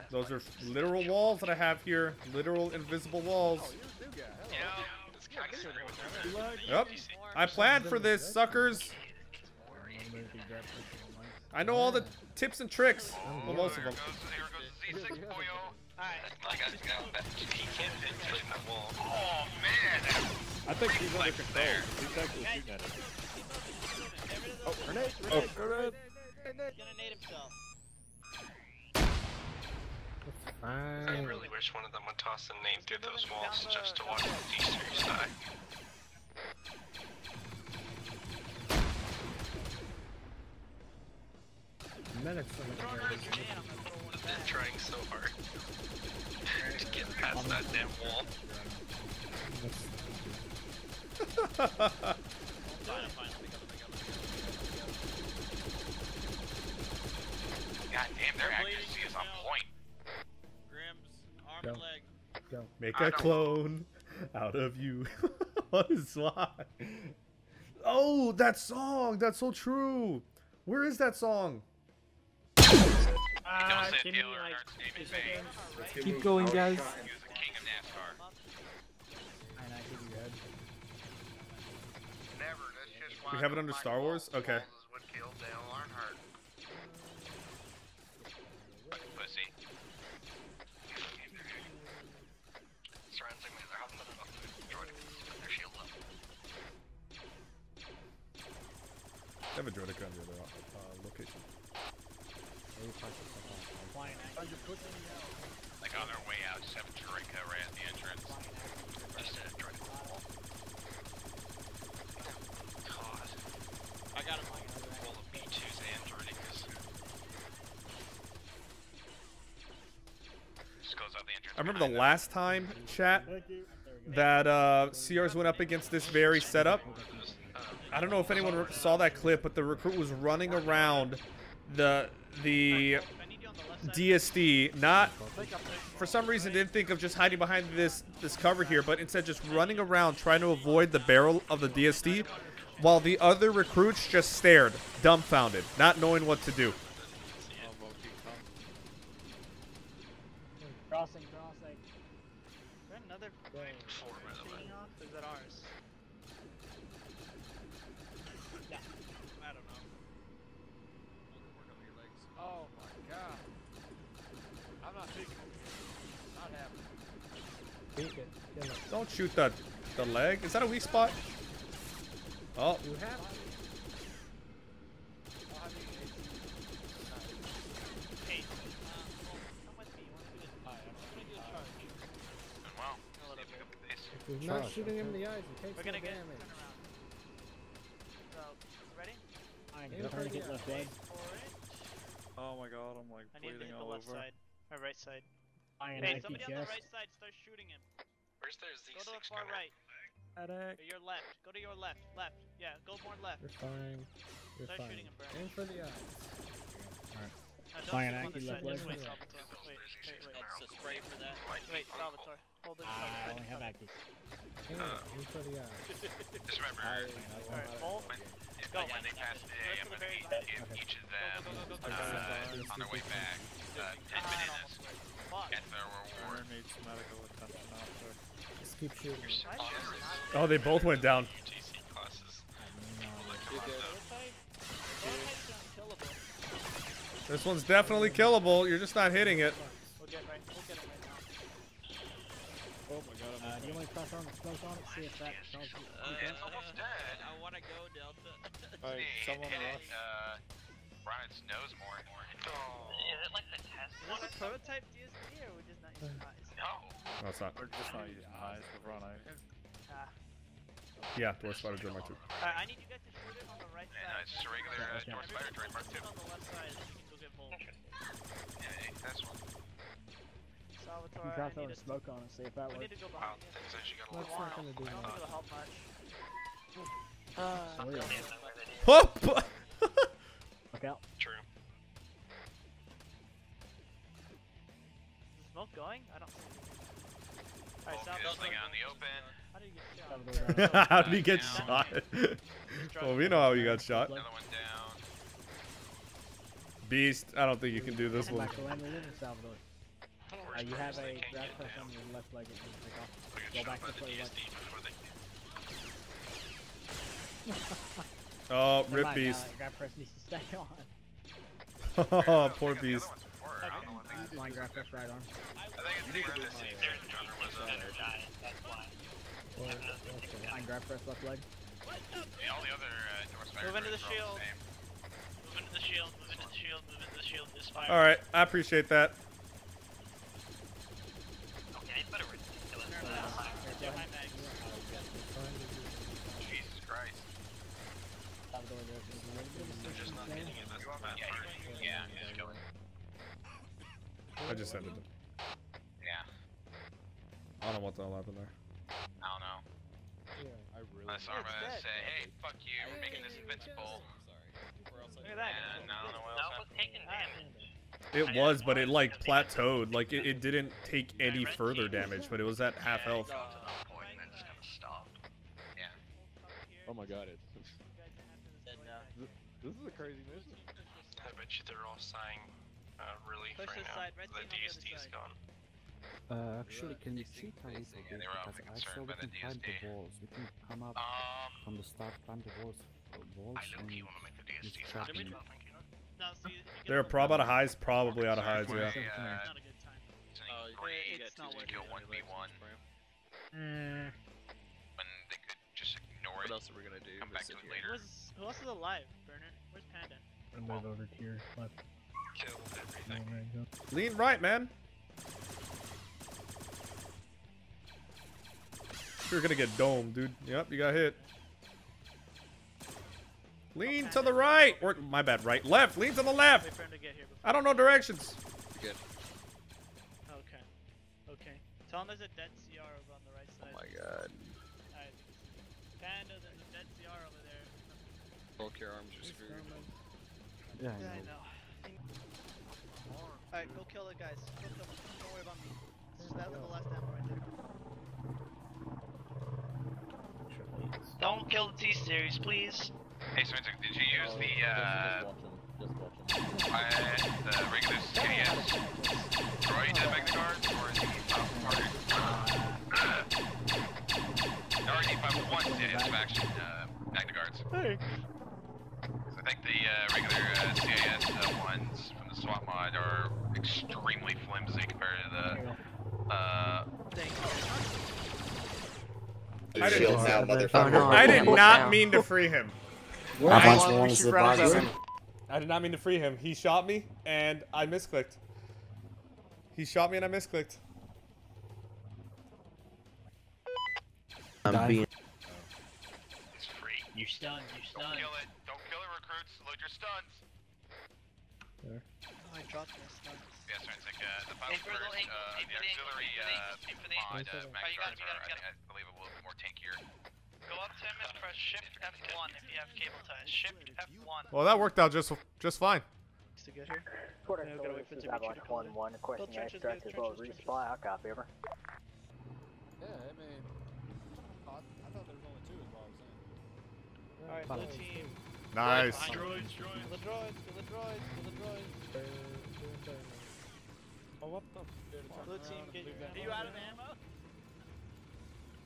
Those are literal walls that I have here. Literal invisible walls. Yep. I planned for this, suckers. I know all the tips and tricks. Well, most of them. Oh man! I think he's under control. He's actually shooting at it. Oh, grenade! Grenade! Grenade! He's gonna nade himself. I really wish one of them would toss a nade through those walls just to watch the D-Series die. Medic's so I've been trying so hard to get past that damn wall. God damn, their accuracy is on point. Grimm's arm and leg. Make a clone out of you. was why. Oh, that song. That's so true. Where is that song? Uh, give me like, keep, keep going, guys. We have it under Star Wars? Okay. I have a droid gun under the uh, location. Like on their way out, just have a droid gun right at the entrance. Just a droid gun on the wall. God. I got him like a wall of B twos and droidicas. Just goes out the entrance. I remember the last time, chat, that uh, C Rs went up against this very setup. I don't know if anyone saw that clip, but the recruit was running around the the D S D, not for some reason didn't think of just hiding behind this this cover here, but instead just running around trying to avoid the barrel of the D S D, while the other recruits just stared, dumbfounded, not knowing what to do. Crossing, crossing. Is there another plane? Four, by the way. Is that ours? Oh my god. I'm not peeking. Not happening. Peek it. Don't shoot the, the leg. Is that a weak spot? Oh. You have to. We're not shooting him in the eyes. It takes We're gonna get damage. So, ready? I'm gonna try to get left leg. Oh my god, I'm like bleeding all over. I need to hit the left side. Or right side. Hey, somebody on the right side, start shooting him. Where's their Z six? Go to the far right. Or your left. Go to your left. Left. Yeah, go more left. You're fine. You're start fine. shooting him, bro. Aim for the eyes. Alright. Fine, I can left leg. Wait, wait, wait. That's a spray for that. Wait, Salvatore. Hold it. I only have active. Aim for the eyes. Just remember. Alright, hold. Go. When they pass the A, I'm going to give each of them, uh, on their way back, uh, ten minutes at their reward. Just keep shooting. Oh, they both went down. This one's definitely killable. You're just not hitting it. Oh my god, I'm uh, do you want to cross on it? Cross on it? See if that helps. Uh, okay. It's almost dead. I want to go, Delta. Alright, someone hit it, uh, Brian's nose more and more. Oh. Is it like the test? Is it a prototype D S D or we're just not using eyes? No. No, it's not. We're just not using eyes, but we're on eyes. Ah. Yeah, Dwarf Spider Droid Mark two. Alright, I need you guys to shoot it on the right side. No, it's just a regular uh, Dwarf Spider Droid Mark two. On the left side, so you can go get bold. Yeah, that's one. Salvatore, you dropped over smoke on us, see if that works. We need to go behind him. Oh, that's not gonna do much. Uh, oh! Look out. True. Is the smoke going? I don't see it. Alright, Salvatore. How did he get shot? How did he get shot? Well, we know how you got shot. Another one down. Beast, I don't think you can do this one. Uh, you have a grab press on your left leg. Go back to play left. Oh, rip on, Beast. Uh, grab press needs to stay on. Oh, poor Beast. Mine grab press right on. I think it's the energy. Mine grab press left leg. All the other. Move into the shield. Move into the shield. Move into the shield. Move into the shield. This fire. All right, I appreciate that. Jesus Christ. I just ended them. Yeah. I don't know what the hell happened there. I don't know. Yeah, I really Unless Arma said, hey, fuck you, we're making this invincible. Look at that. And I don't know what else happened. Taking damage. It was, but it like plateaued. Like it, it didn't take any further damage, but it was at half health. Oh my god, it's... this, this is a crazy mission. I bet you they're all sighing uh, relief Push right now. Side, right the D S D's gone. Uh, actually, can you cheat a little bit? Because I saw we can climb the walls. We can come up um, from the start, climb the walls. walls I don't want to make the D S D. They're a prob out of highs, probably out of highs, yeah. yeah. Oh, it's not working. Mm. When they could just ignore what it. What else are we gonna do? Come back to it later. Was, who else is alive, Bernard? Where's Panda? And move over to your left. Kill everything. Lean right, man. You're gonna get domed, dude. Yep, you got hit. Lean oh, to the right. Or my bad, right, left. Lean to the left. I don't know directions. You're good. Okay. Okay. Tell him there's a dead C R over on the right side. Oh my god. Alright. Panda, there's a dead C R over there. Bulk your arms are screwed. Yeah, I know. Yeah, I know. Alright, go kill the guys. Go kill them. Don't worry about me. This is that was the last ammo right there. Don't kill the T-Series, please. Hey, SorensiC, did you use the, uh, the regular C D S droid to make the guard, or the E five oh one? No, the E five oh one did have action, uh, Magna Guards. Hey. I think the, uh, regular, uh, C I S uh, ones from the swap mod are extremely flimsy compared to the, uh... I did, out, I did not mean to free him. I, the I did not mean to free him. He shot me and I misclicked. He shot me and I misclicked. I'm Dying. being. It's free. You're stunned. You're stunned. Don't kill it. Don't kill it, recruits. Load your stuns. There. Oh, I dropped my stuns. Yes, sir. It's like uh, the pilot, uh, the auxiliary uh, mod, uh, Magna Guards are, I believe, a little bit more tankier. Go up to him and press Shift F one if you have cable ties. Shift F one. Well, that worked out just just fine. To get here. Quarter no, gotta wait for the like one one. Question I stretch as well. Resupply. I copy over. Yeah, I mean, I, I thought there was only two as well. Yeah, all right, fine. Blue team. Nice. Nice. Droids, droids, the droids, the droids, the droids. Oh, what the? Blue team, get you. Are you out of ammo?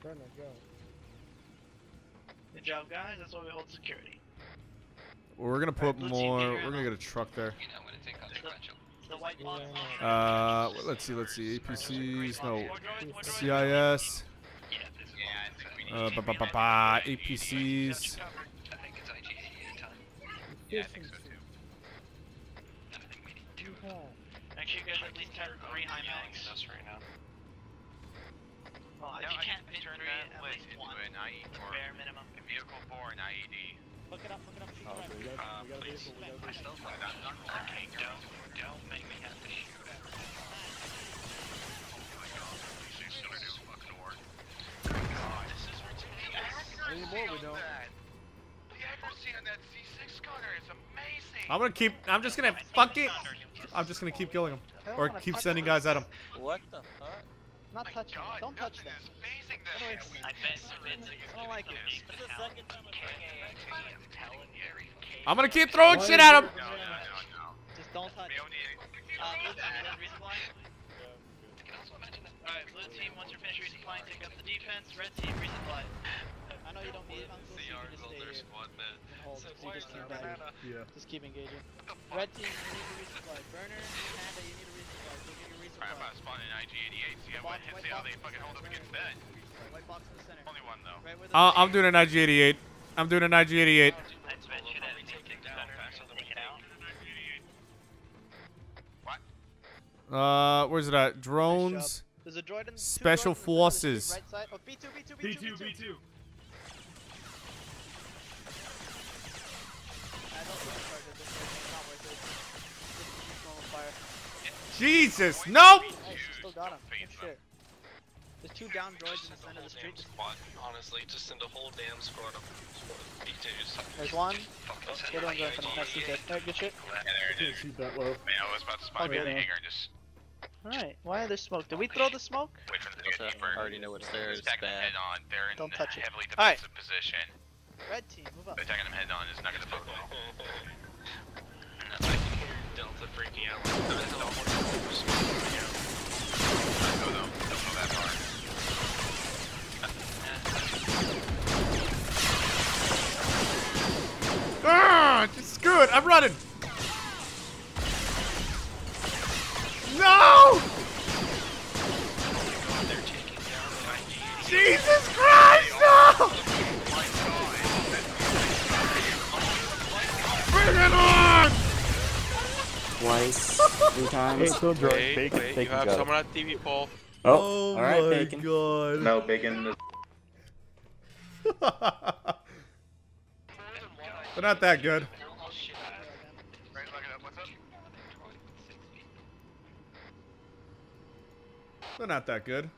Turn it, go. Good job, guys. That's why we hold security. Well, we're gonna put right, more. We're gonna get a truck there. You know, I'm gonna take on the, the white box. Uh, well, let's see. Let's see. A P Cs. No. C I S. Uh, ba ba ba ba. A P Cs. Yeah, I think so too. Make sure you guys at least have three high mags right now. Well, if no, you can't turn that list into an I E D or bare minimum. A vehicle for an I E D. Look it up, look it up. Oh, so we got, uh, we got please. Vehicle, we got I still like that. Don't, don't, don't make me have to shoot at her. She's gonna do fucking work. God, this is ridiculous. Anymore we don't. The accuracy on that C six gunner is amazing. I'm gonna keep, I'm just gonna fucking, I'm just gonna keep killing him. Or keep sending guys at him. What the fuck? Not touch them. Don't touch them. I don't like it. I'm gonna keep throwing shit at him! No, no, no, no. Just don't touch them. Uh, blue team, you want to resupply? Alright, blue team, once you're finished resupplying, take up the defense. Red team, resupply. I know you don't need it on blue team, just stay here. Hold, so you just keep back. Just keep engaging. Red team, you need to resupply. Burner, Panda, you need to resupply. Give me your resupply. Alright, I'm about to spawn an I G eighty-eight, see how they fucking hold up against that. White box in the center. Only one, though. Uh, I'm doing an I G eighty-eight. I'm doing an I G eighty-eight. Uh, where's it at? Drones. There's a droid in Special Forces. Right oh, B two, B two, B two, B two. B two, B two. Jesus, nope! Still got him. Shit. There's two down droids in the center of the street. Squad, honestly, just send a whole damn squad of B twos. There's one. The other one's going for the next C J. Alright, good shit. Yeah, there it is. Man, I was about to spot me in the hangar. Just... Alright, why is there smoke? Did we throw the smoke? Wait for the I already know what's there. It's bad. Don't touch it. Alright. Red team, move up. Attacking him head on is not gonna fuck well. I can hear Delta freaking out. Like, I don't want to go smoke. I go though. Don't go that far. Ah, this is good. I'm running. No! Jesus Christ, no! Bring it on! Twice, three times. Hey, hey, bacon, wait, bacon you have someone at T V poll. Oh, oh all right, my bacon. God. No, bacon. They're not that good. They're not that good.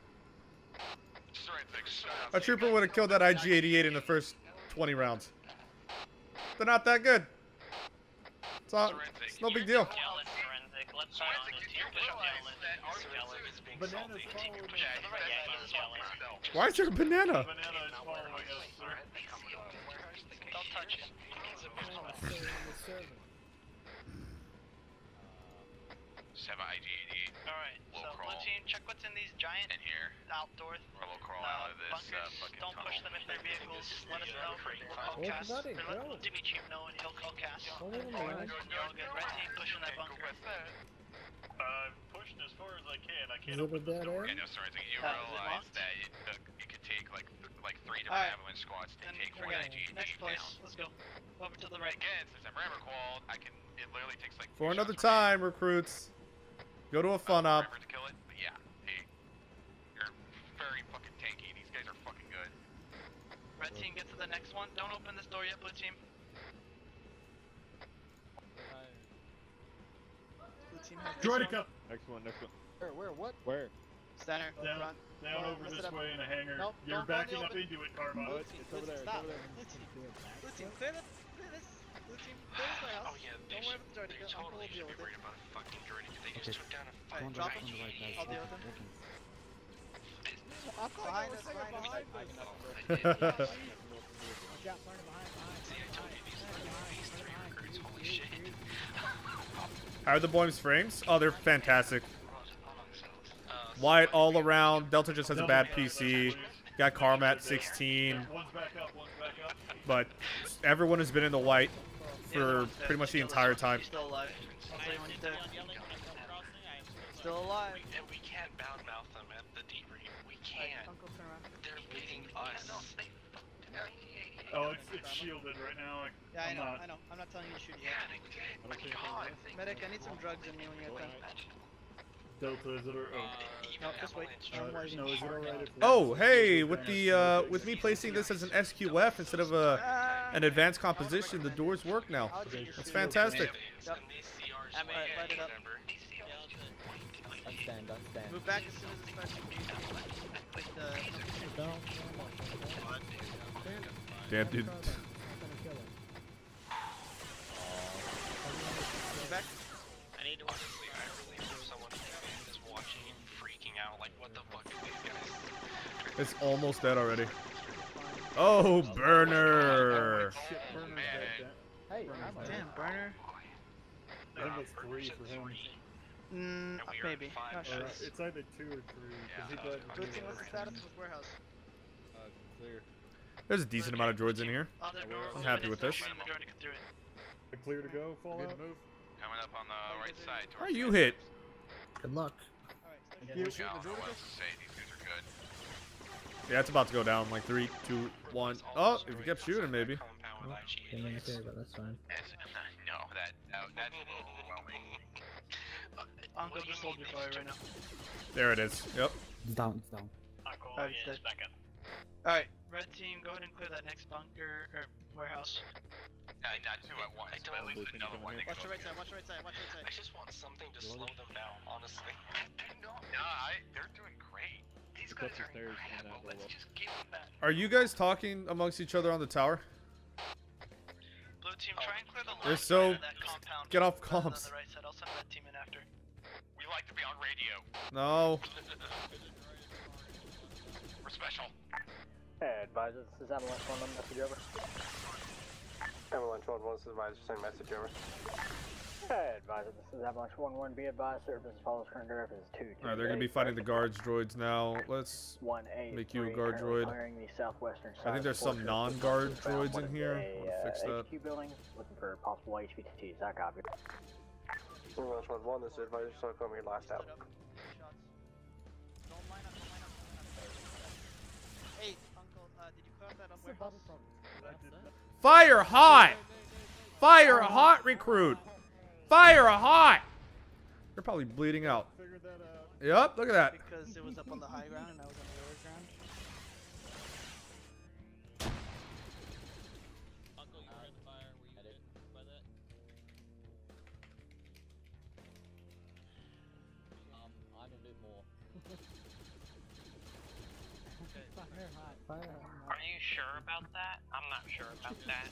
A trooper would have killed that I G eighty-eight in the first twenty rounds. They're not that good. It's, all, it's no big deal. Why is there a banana? seven I G eighty-eight. Alright, so blue team, check what's in these giant in here. Outdoor we'll crawl uh, out of this bunkers. Uh, Don't tunnel. Push them in their vehicles. Let us know. Call cast. Let Jimmy Chief know and he'll call cast. You're all good. Red team, push in that bunker. Uh, I'm pushing as far as I can. I can't open the door. Yeah, no, sorry. I think you realize that it, uh, it could take like th like three different avalanche squads to take four I G eighty-eight down. Next place. Let's go. Over to the right. Again, since I'm rammer called, I can. It literally takes like. For another time, recruits. Go to a fun op. To kill it, but yeah, hey, you're very fucking tanky. These guys are fucking good. Red team, get to the next one. Don't open this door yet, blue team. Blue team Droidica. Next one, next one. Where, where, what? Where? Center. Down, front. Down oh, over this way in a hangar. Nope, you're backing up open. Into it, Karma. Blue team, it's over there. Stop. It's over there. Blue team, blue team, clear this. Clear this. Blue team, clear this house. Oh yeah, they don't should, the they totally should be worried about the fucking Droidica. They okay. Just took down a fucking drop on the right guys. I'll deal with them. I'm behind us, behind us. I know. Yeah, behind, behind. See, I told you, these phase three recruits, holy shit. How are the Boim's frames? Oh, they're fantastic. White all around. Delta just has a bad P C. Got Karma at sixteen. But everyone has been in the white for pretty much the entire time. Still alive. And we can't badmouth them at the debrief. We can't. They're beating us. Oh, it's, it's shielded right now. Like, yeah, I know, not... I know. I'm not telling you to shoot yet. Yeah, they did. My God. Medic, I need some drugs in me when you're done. Delta, is it or oh? No, just wait. No, is it alright? Oh, hey, with the uh, with me placing this as an S Q F instead of a an advanced composition, the doors work now. That's fantastic. Yep. I'm gonna light it up. I stand, I stand. Move back as soon as the special beat out. Damn, dude. Move back. I need to watch this leader. I really hope someone is watching and freaking out. Like, what the fuck are these guys? It's almost dead already. Oh, burner. Hey, damn, burner. I think it's three for him. Mm, maybe. Not sure. Uh, it's either two or three. Yeah, uh, blue team, what's the status with warehouse? Uh, clear. There's a decent amount of droids in here. I'm happy with this. Clear to go. Fallout. Coming up on the right side. Are you hit? Good luck. Thank you. Yeah, it's about to go down. Like three, two, one. Oh, if we kept shooting, maybe. Oh, didn't make it clear, but that's fine. No, that that's overwhelming. I'm going to soldier fire right now. There it is. Yep. It's down. It's down. Alright, yeah, it's back up. Alright, red team, go ahead and clear that next bunker or warehouse. No, not two at once. I don't but at least another one. Watch the right side. Watch the right side. Watch the right side. I just want something to slow them down. Honestly, no, I, they're doing great. These guys are incredible. Let's just give them that. Are you guys talking amongst each other on the tower? Blue team, try and clear the line. They're so get off comms. We like to be on radio. No. We're special. Hey, advisor, this is Avalanche one, I'm message over. Avalanche one one, this is advisor, send message over. Hey, advisor, this is Avalanche one one, be advised, service follows current directives two. Alright, they're going to be fighting the guards droids now. Let's make you a guard droid. I think there's some non-guard droids in here. I want to fix that. H Q building, looking for possible H V T Ts, I copy. Avalanche one one, this is advisor, so come here last out. Hey, Uncle, uh, did you clear that up warehouse? Fire hot! Fire hot, recruit! Fire hot! They're probably bleeding out. Yep, look at that. Because it was up on the high ground and I was on the lower ground. Uncle, you were in the fire. Were you hit by that? Um, I'm a bit more. Are you sure about that? I'm not sure about that.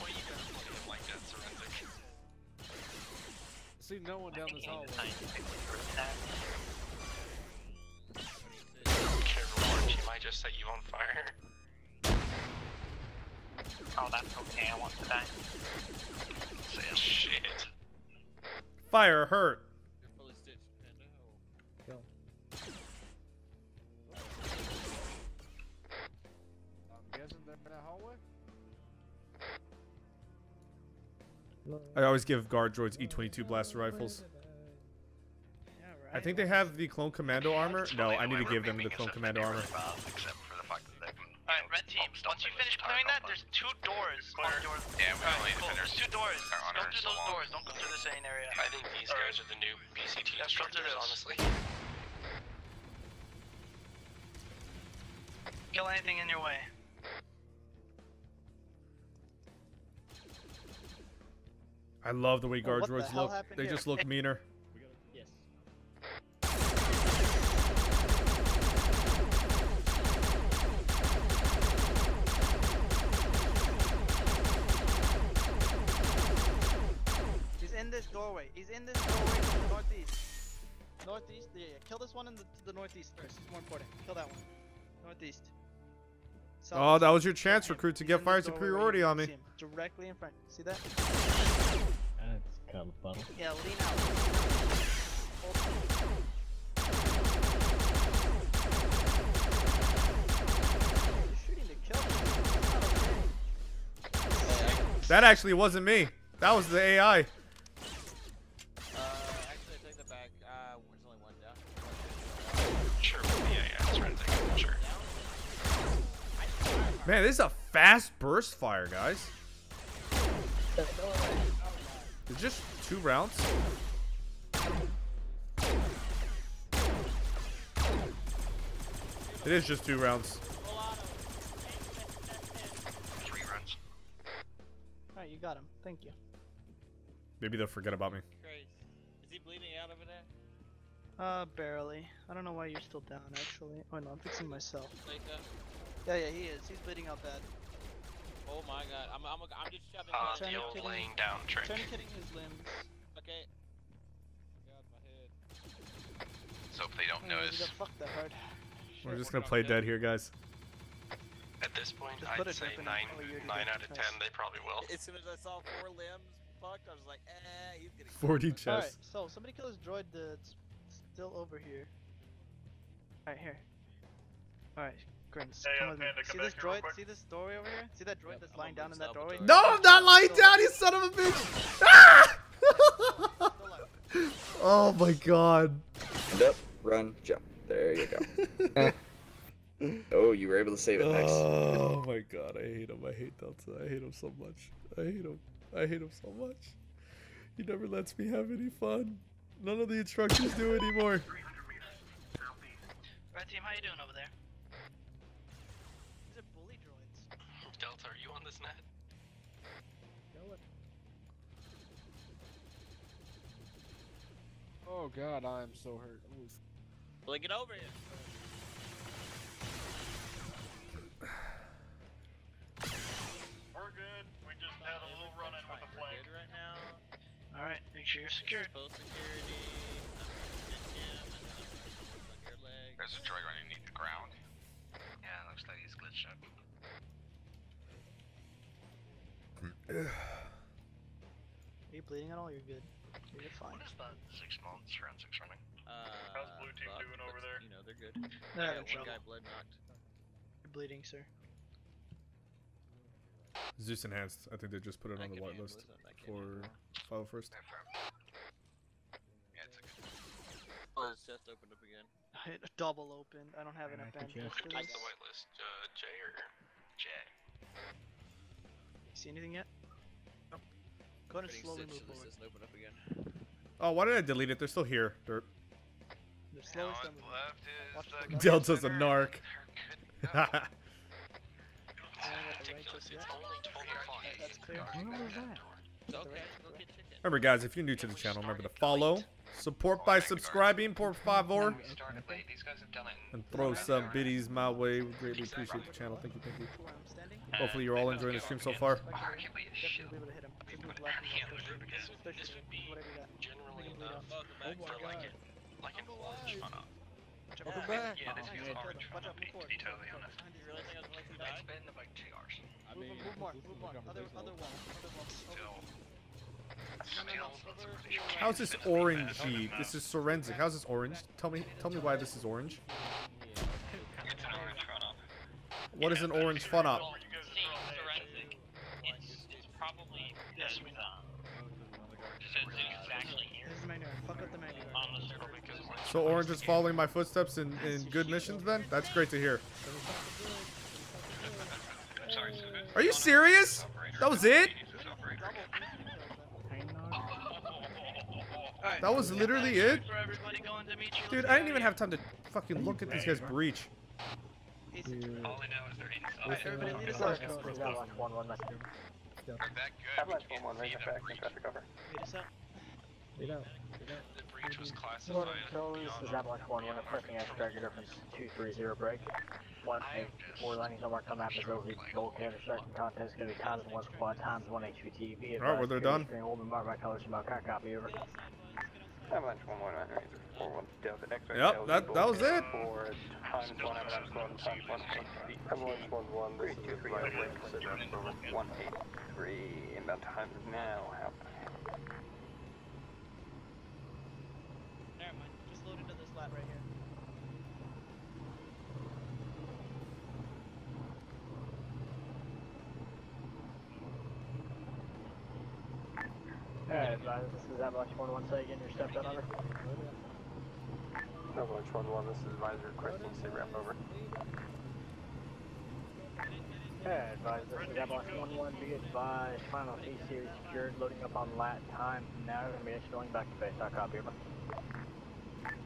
What are you guys looking at like that, SorensiC? See no one down this hallway. I don't care reward, she might just set you on fire. Oh, that's okay, I want to die. Say shit. Fire hurt. I always give guard droids E twenty-two blaster rifles. I think they have the clone commando armor. No, I need to give them the clone commando armor. Alright, red team, once you finish clearing that, there's two doors. Yeah, we only need to finish. There's two doors. Go through those doors, don't go through the same area. I think these guys are the new B C T instructors, honestly. Kill anything in your way. I love the way guard oh, droids the look. They here? Just look meaner. We gotta, yes. He's in this doorway. He's in this doorway to the northeast. Northeast? Yeah, yeah. Kill this one in the, the northeast first. It's more important. Kill that one. Northeast. South oh, that was your chance, recruit, to get fire superiority on me. Directly in front. See that? That's kind of fun. Yeah, lean out. Shooting to kill. That actually wasn't me. That was the A I. Uh, actually, I take that back. Uh, there's only one down. Sure, yeah, yeah, that's right. Sure. Man, this is a fast burst fire, guys. It's just two rounds. It is just two rounds. Three rounds. Alright, you got him. Thank you. Maybe they'll forget about me. Christ. Is he bleeding out over there? Uh, barely. I don't know why you're still down, actually. Oh no, I'm fixing myself. Like that? Yeah, yeah, he is. He's bleeding out bad. Oh my god, I'm, I'm, I'm just shoving uh, the old kidding, laying down trick. Turn hitting his limbs. Okay. God, my head. Let's hope they don't oh, notice. Fuck that hard. We're sure, just we're gonna play dead. dead here, guys. At this point, I'd say nine out of ten, they probably will. As soon as I saw four limbs fucked, I was like, eh, he's getting forty chest. Alright, so somebody kill this droid that's still over here. Alright, here. Alright. Hey, uh, Panda, see this droid? See this doorway over here? See that droid yeah, that's I'm lying down in that doorway? No, I'm not lying down, you son of a bitch! Ah! Oh my god. Stand up, run, jump. There you go. Oh, you were able to save it. Nice. Oh my god, I hate him. I hate Delta. I hate him so much. I hate him. I hate him so much. He never lets me have any fun. None of the instructors do anymore. Red team, how you doing over there? Delta, are you on this net? Oh god, I am so hurt. Ooh. Blink it over here. We're good. We just had a little run in with the flag right now. Alright, make sure you're secure. There's a droid running underneath the ground. Yeah, it looks like. bleeding at all? You're good. You're fine. What is that? Six months, forensics running. Uh, How's blue team but, doing over there? You know, they're good. They're having trouble. One guy blood knocked. You're bleeding, sir. Zeus enhanced. I think they just put it I on the whitelist for file first. Yeah, it's okay. Oh, his chest opened up again. Hit double opened. I don't have an event. Who's the whitelist? Uh, J or J? You see anything yet? Nope. Go ahead and slowly move forward. This doesn't open up again. Oh, why did I delete it? They're still here. Dirt. They're slowly stumbling. Delta's a narc. Remember, guys, if you're new to the channel, remember to follow, support by subscribing, por favor, and throw some biddies my way. We greatly appreciate the channel. Thank you, thank you. Hopefully, you're all enjoying the stream so far. Welcome back. Yeah, this feels orange from the peak, to be totally honest. It's been like two hours. Move more, move more. Other one, other one. Still. How's this orangey? This is SorensiC. How's this orange? Tell me, tell me why this is orange. It's an orange fun up. What is an orange fun up? It's probably this one. So orange is following my footsteps in, in good missions then? That's great to hear. Are you serious? That was it? That was literally it? Dude, I didn't even have time to fucking look at this guy's breach. Lead out. Lead out. The breach was classified. Is that like one one pressing X tracking difference two three zero break? One eight four landing somewhere come after the gold character section contest gonna be times one squad times one H P T V. Alright, well they're done. We'll be marked by color about car copy over. That much one one nine eight four one delta next right. Yep, that that was it. Four times one times one times one eight one one three two three one eight three and that time is now out. Right here. Alright, guys, this is Avalanche one one, say again, you're stepped on over. Avalanche one one, this is advisor requesting say ramp over. Alright, advisor, this is Avalanche one one, be advised, final T-Series secured, loading up on lat time, now we're going to be escorting back to base, I copy over.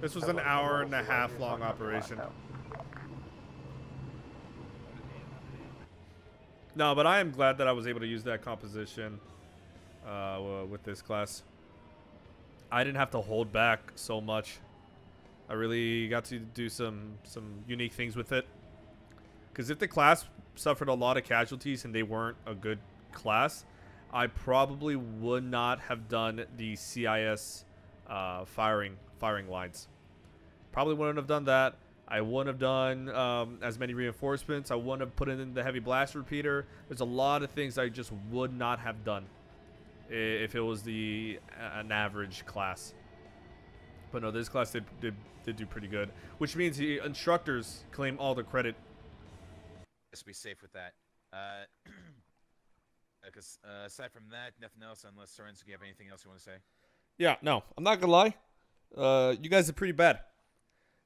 This was an hour and a half long operation. No, but I am glad that I was able to use that composition uh, with this class. I didn't have to hold back so much. I really got to do some, some unique things with it. Because if the class suffered a lot of casualties and they weren't a good class, I probably would not have done the C I S uh, firing. Firing lines. Probably wouldn't have done that. I wouldn't have done um, as many reinforcements. I wouldn't have put in the heavy blast repeater. There's a lot of things I just would not have done if it was the an average class. But no, this class did did, did do pretty good, which means the instructors claim all the credit. Let's be safe with that. Uh, because uh, aside from that, nothing else. Unless SorensiC, you have anything else you want to say? Yeah. No, I'm not gonna lie. Uh, you guys are pretty bad,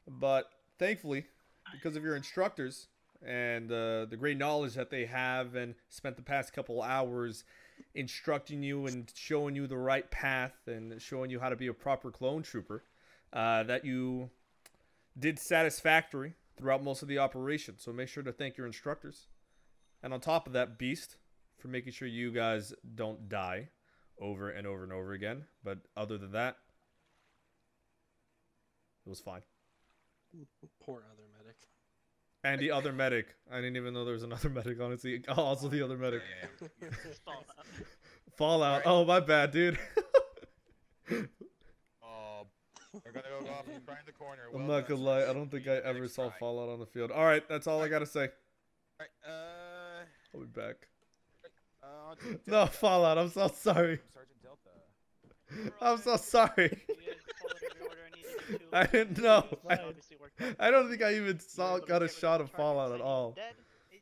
but thankfully, because of your instructors and uh, the great knowledge that they have and spent the past couple hours instructing you and showing you the right path and showing you how to be a proper clone trooper, uh, that you did satisfactory throughout most of the operation. So make sure to thank your instructors. And on top of that, Beast, for making sure you guys don't die over and over and over again. But other than that, it was fine. Poor other medic. And the other medic. I didn't even know there was another medic, honestly. Oh, also the other medic. Yeah, yeah, yeah. Fallout. Fallout. Right. Oh, my bad, dude. Oh, we're gonna go off and grind the corner. Well, I'm not gonna lie. I don't think I ever saw try. Fallout on the field. All right, that's all I gotta say. All right, uh, I'll be back. Uh, no, Fallout. I'm so sorry. Sergeant Delta. I'm so sorry. I didn't know. I, I don't think I even saw got a shot of Fallout at all.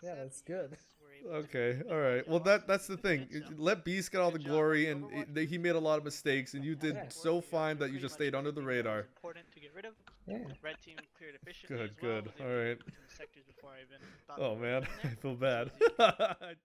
Yeah, that's good. Okay, all right. Well, that that's the thing. Let Beast get all the glory, and it, he made a lot of mistakes, and you did so fine that you just stayed under the radar. Yeah. Good, good. All right. Oh man, I feel bad.